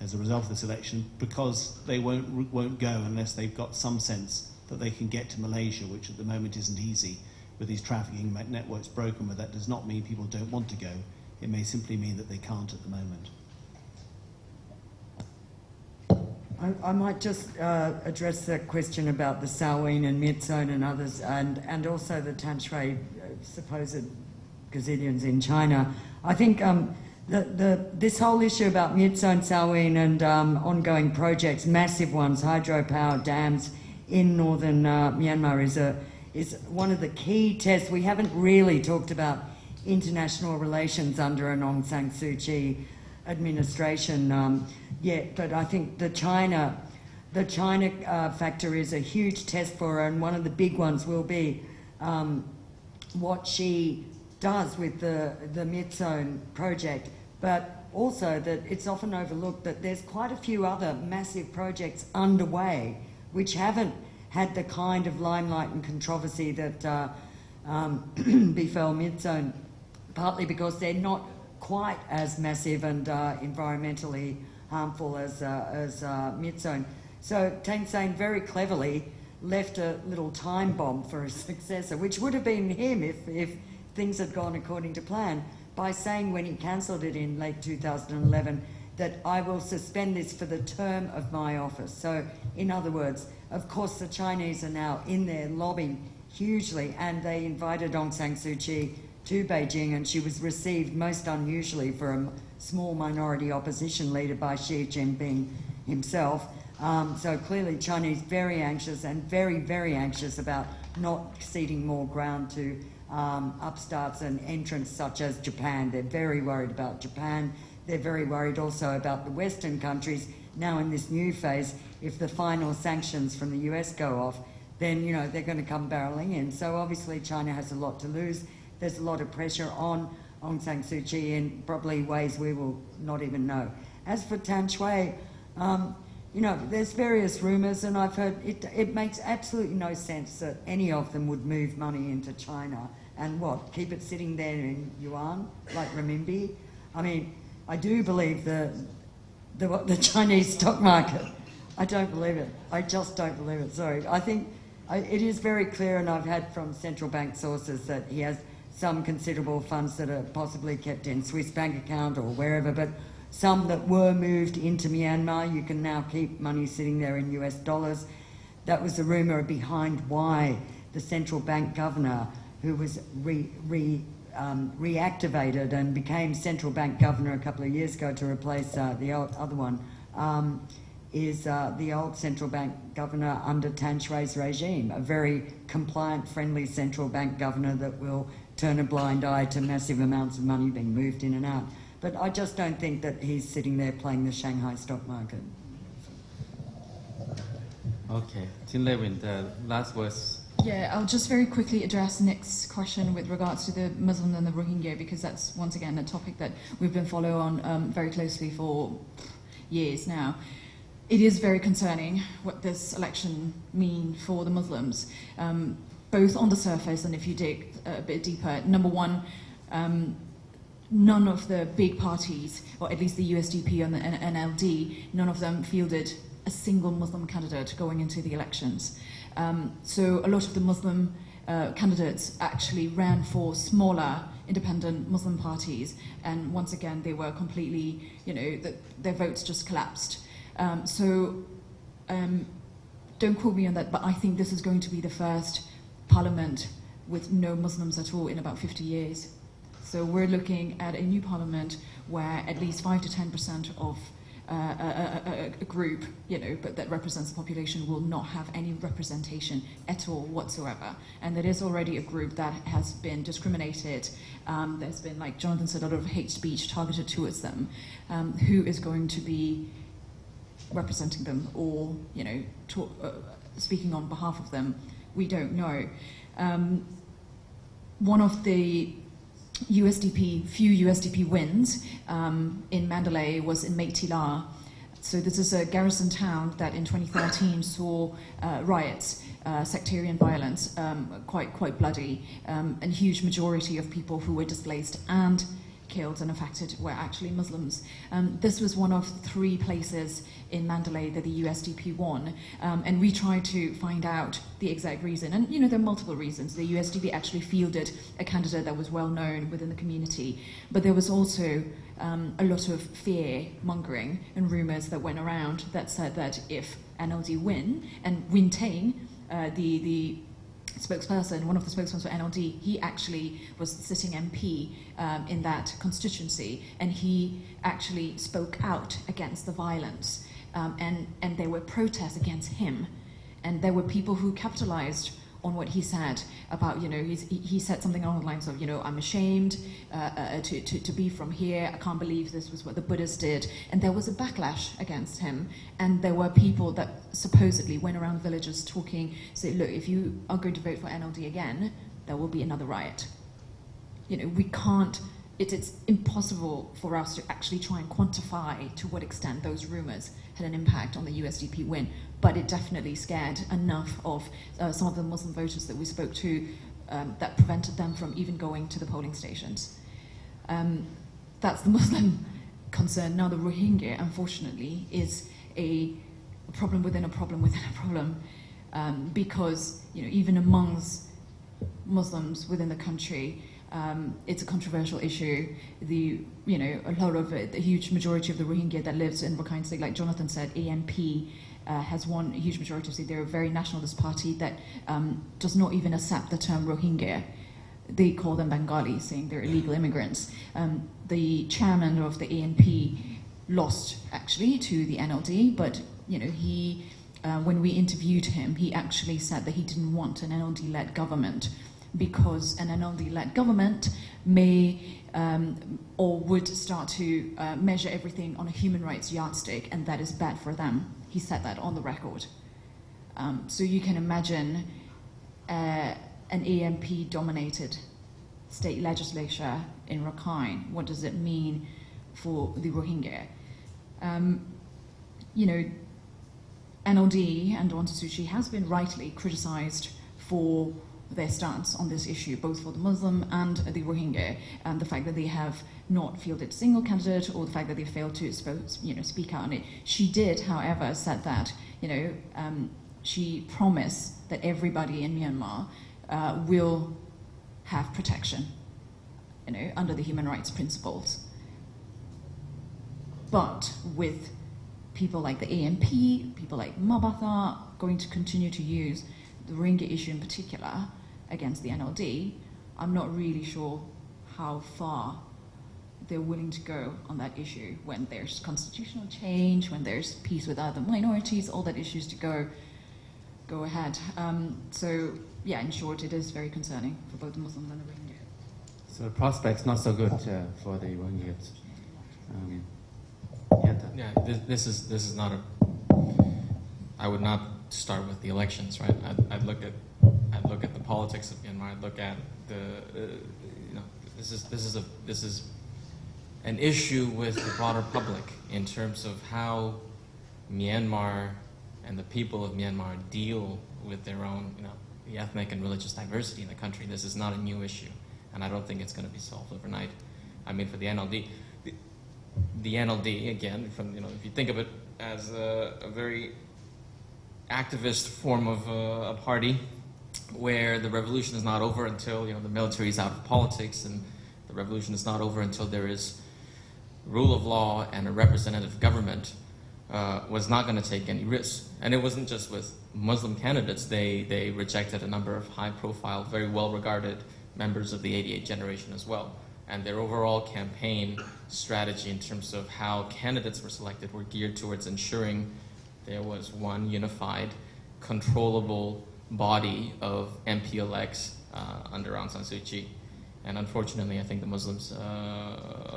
as a result of this election, because they won't, won't go unless they've got some sense that they can get to Malaysia, which at the moment isn't easy. With these trafficking networks broken, but that does not mean people don't want to go. It may simply mean that they can't at the moment. I, I might just uh, address that question about the Salween and Myitsone and others, and, and also the Than Shwe supposed gazillions in China. I think um, The, the, this whole issue about Myitsone, Salween and um, ongoing projects, massive ones, hydropower dams in northern uh, Myanmar is, a, is one of the key tests. We haven't really talked about international relations under an Aung San Suu Kyi administration um, yet, but I think the China, the China uh, factor is a huge test for her, and one of the big ones will be um, what she does with the, the Myitsone project. But also that it's often overlooked that there's quite a few other massive projects underway which haven't had the kind of limelight and controversy that uh, um, befell Myitsone, partly because they're not quite as massive and uh, environmentally harmful as, uh, as uh, Myitsone. So Thein Sein very cleverly left a little time bomb for his successor, which would have been him if, if things had gone according to plan, by saying when he cancelled it in late two thousand eleven that I will suspend this for the term of my office. So in other words, of course the Chinese are now in there lobbying hugely, and they invited Aung San Suu Kyi to Beijing, and she was received most unusually for a small minority opposition leader by Xi Jinping himself. Um, so clearly Chinese very anxious, and very, very anxious about not ceding more ground to Um, upstarts and entrants such as Japan. They're very worried about Japan. They're very worried also about the Western countries. Now in this new phase, if the final sanctions from the U S go off, then you know they're going to come barreling in. So obviously China has a lot to lose. There's a lot of pressure on Aung San Suu Kyi in probably ways we will not even know. As for Than Shwe, um, you know, there's various rumours, and I've heard it, it makes absolutely no sense that any of them would move money into China. And what, keep it sitting there in yuan, like renminbi? I mean, I do believe the, the, the Chinese stock market. I don't believe it. I just don't believe it, sorry. I think, I, it is very clear, and I've had from central bank sources, that he has some considerable funds that are possibly kept in Swiss bank account or wherever, but some that were moved into Myanmar. You can now keep money sitting there in U S dollars. That was the rumour behind why the central bank governor, who was re, re, um, reactivated and became central bank governor a couple of years ago to replace uh, the old, other one, um, is uh, the old central bank governor under Than Shwe's regime, a very compliant, friendly central bank governor that will turn a blind eye to massive amounts of money being moved in and out. But I just don't think that he's sitting there playing the Shanghai stock market. Okay, Tin Le Win, the last words. Yeah, I'll just very quickly address Nick's question with regards to the Muslim and the Rohingya, because that's, once again, a topic that we've been following on um, very closely for years now. It is very concerning what this election means for the Muslims, um, both on the surface and if you dig a bit deeper. Number one, um, none of the big parties, or at least the U S D P and the N L D, none of them fielded a single Muslim candidate going into the elections. Um, so a lot of the Muslim uh, candidates actually ran for smaller independent Muslim parties, and once again they were completely, you know, the, their votes just collapsed. Um, so um, don't quote me on that, but I think this is going to be the first parliament with no Muslims at all in about fifty years. So we're looking at a new parliament where at least five to ten percent of Uh, a, a, a group, you know, but that represents the population will not have any representation at all whatsoever. And that is already a group that has been discriminated. Um, there's been, like Jonathan said, a lot of hate speech targeted towards them. Um, who is going to be representing them or, you know, talk, uh, speaking on behalf of them? We don't know. Um, one of the U S D P, few U S D P wins um, in Mandalay was in Maitila. So this is a garrison town that in twenty thirteen saw uh, riots, uh, sectarian violence, um, quite quite bloody, um, and huge majority of people who were displaced and killed and affected were actually Muslims. Um, this was one of three places in Mandalay that the U S D P won, um, and we tried to find out the exact reason. And you know, there are multiple reasons. The U S D P actually fielded a candidate that was well known within the community, but there was also um, a lot of fear mongering and rumours that went around that said that if N L D win, and Win Thein, uh, the the spokesperson, one of the spokesmen for N L D, he actually was sitting M P um, in that constituency, and he actually spoke out against the violence, um, and, and there were protests against him, and there were people who capitalized on what he said about, you know, he's, he said something along the lines of, you know, I'm ashamed uh, uh, to, to, to be from here, I can't believe this was what the Buddhists did, and there was a backlash against him, and there were people that supposedly went around the villages talking, say, look, if you are going to vote for N L D again, there will be another riot. You know, we can't, it, it's impossible for us to actually try and quantify to what extent those rumors had an impact on the U S D P win. But it definitely scared enough of uh, some of the Muslim voters that we spoke to um, that prevented them from even going to the polling stations. Um, that's the Muslim concern. Now the Rohingya, unfortunately, is a problem within a problem within a problem, um, because, you know, even amongst Muslims within the country, Um, it's a controversial issue. The, you know, a lot of it, the huge majority of the Rohingya that lives in Rakhine State, like Jonathan said, A N P uh, has won a huge majority of seats. They're a very nationalist party that um, does not even accept the term Rohingya. They call them Bengali, saying they're illegal immigrants. Um, the chairman of the A N P lost, actually, to the N L D, but, you know, he, uh, when we interviewed him, he actually said that he didn't want an N L D-led government, because an N L D-led government may um, or would start to uh, measure everything on a human rights yardstick, and that is bad for them. He said that on the record. Um, so you can imagine uh, an A N P-dominated state legislature in Rakhine. What does it mean for the Rohingya? Um, you know, N L D and Aung San Suu Kyi has been rightly criticised for their stance on this issue, both for the Muslim and the Rohingya, and the fact that they have not fielded a single candidate, or the fact that they failed to, you know, speak out on it. She did, however, said that, you know, um, she promised that everybody in Myanmar uh, will have protection, you know, under the human rights principles. But with people like the A N P, people like Ma Ba Tha going to continue to use the Rohingya issue in particular against the N L D, I'm not really sure how far they're willing to go on that issue when there's constitutional change, when there's peace with other minorities, all that issues to go go ahead. Um, so yeah, in short, it is very concerning for both the Muslims and the Rohingya. So the prospect's not so good uh, for the Rohingya. Um, yeah, this, this is this is not a. I would not start with the elections, right? I'd, I'd look at I'd look at the politics of Myanmar. I'd look at the uh, you know this is this is a this is. an issue with the broader public in terms of how Myanmar and the people of Myanmar deal with their own, you know, the ethnic and religious diversity in the country. This is not a new issue, and I don't think it's going to be solved overnight. I mean, for the N L D, the, the N L D again, from you know, if you think of it as a, a very activist form of a, a party, where the revolution is not over until you know the military is out of politics, and the revolution is not over until there is rule of law and a representative government, uh, was not going to take any risks. And it wasn't just with Muslim candidates. They, they rejected a number of high-profile, very well-regarded members of the eighty-eight generation as well. And their overall campaign strategy in terms of how candidates were selected were geared towards ensuring there was one unified, controllable body of M P elects uh, under Aung San Suu Kyi. And unfortunately, I think the Muslims uh,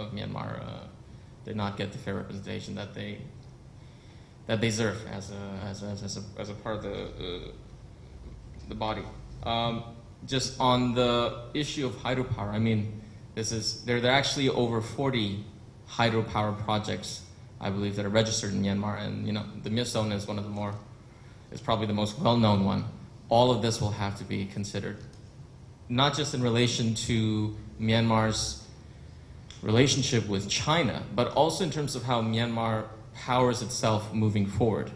of Myanmar uh, did not get the fair representation that they that they deserve as a as a, as a, as a part of the uh, the body. Um, just on the issue of hydropower, I mean, this is there. There are actually over forty hydropower projects, I believe, that are registered in Myanmar. And you know, the Myitsone is one of the more is probably the most well-known one. All of this will have to be considered, not just in relation to Myanmar's relationship with China, but also in terms of how Myanmar powers itself moving forward,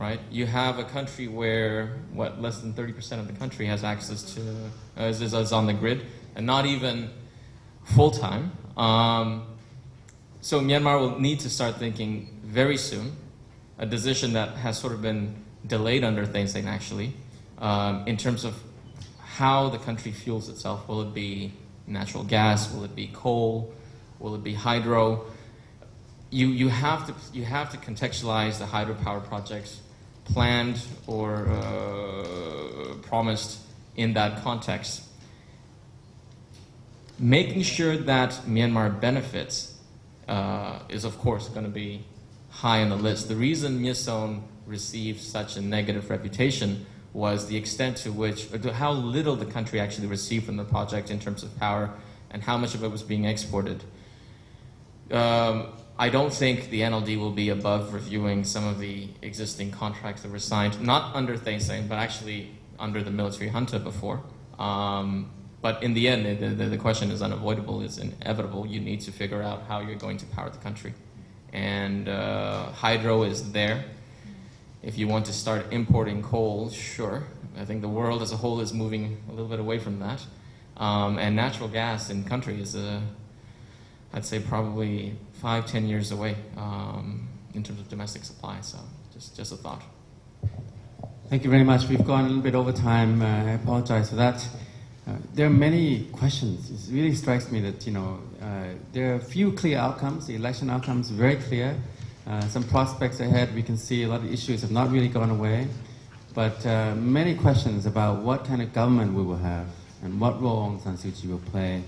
right? You have a country where, what, less than thirty percent of the country has access to, uh, is, is on the grid, and not even full-time. Um, so Myanmar will need to start thinking very soon, a decision that has sort of been delayed under Thein Sein, actually, um, in terms of how the country fuels itself. Will it be natural gas? Will it be coal? Will it be hydro? You, you, have, to, you have to contextualize the hydropower projects planned or uh, promised in that context. Making sure that Myanmar benefits uh, is, of course, going to be high on the list. The reason Myitsone received such a negative reputation was the extent to which, or to how little the country actually received from the project in terms of power and how much of it was being exported. Um, I don't think the N L D will be above reviewing some of the existing contracts that were signed, not under Thein Sein, but actually under the military junta before. Um, but in the end, the, the, the question is unavoidable, it's inevitable. You need to figure out how you're going to power the country. And uh, hydro is there. If you want to start importing coal, sure. I think the world as a whole is moving a little bit away from that. Um, and natural gas in country is, a, I'd say, probably five, ten years away um, in terms of domestic supply. So just, just a thought. Thank you very much. We've gone a little bit over time. Uh, I apologize for that. Uh, there are many questions. It really strikes me that, you know, uh, there are few clear outcomes. The election outcomes very clear. Uh, some prospects ahead. We can see a lot of issues have not really gone away, but uh, many questions about what kind of government we will have and what role Aung San Suu Kyi will play,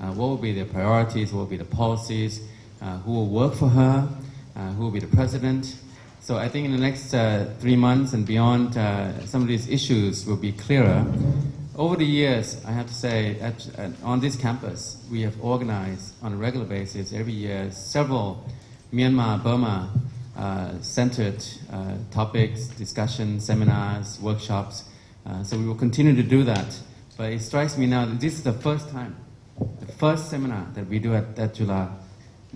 uh, what will be their priorities, what will be the policies, uh, who will work for her, uh, who will be the president. So I think in the next uh, three months and beyond, uh, some of these issues will be clearer. Over the years, I have to say, at, at, on this campus, we have organized on a regular basis every year several Myanmar, Burma, uh, centered uh, topics, discussions, seminars, workshops. Uh, so we will continue to do that. But it strikes me now that this is the first time, the first seminar that we do at, at Chula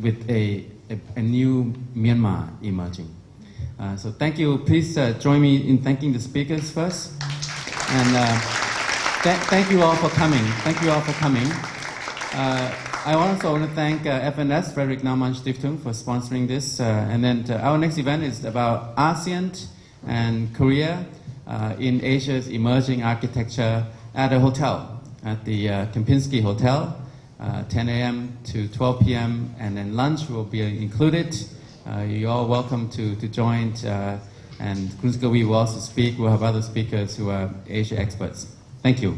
with a, a, a new Myanmar emerging. Uh, so thank you. Please uh, join me in thanking the speakers first. And uh, th thank you all for coming. Thank you all for coming. Uh, I also want to thank uh, F N S, Frederick Naumann Stiftung, for sponsoring this. Uh, and then uh, our next event is about ASEAN and Korea uh, in Asia's emerging architecture at a hotel, at the uh, Kempinski Hotel, uh, ten A M to twelve P M And then lunch will be included. Uh, you're all welcome to, to join. Uh, and Khun Khawee will also speak. We'll have other speakers who are Asia experts. Thank you.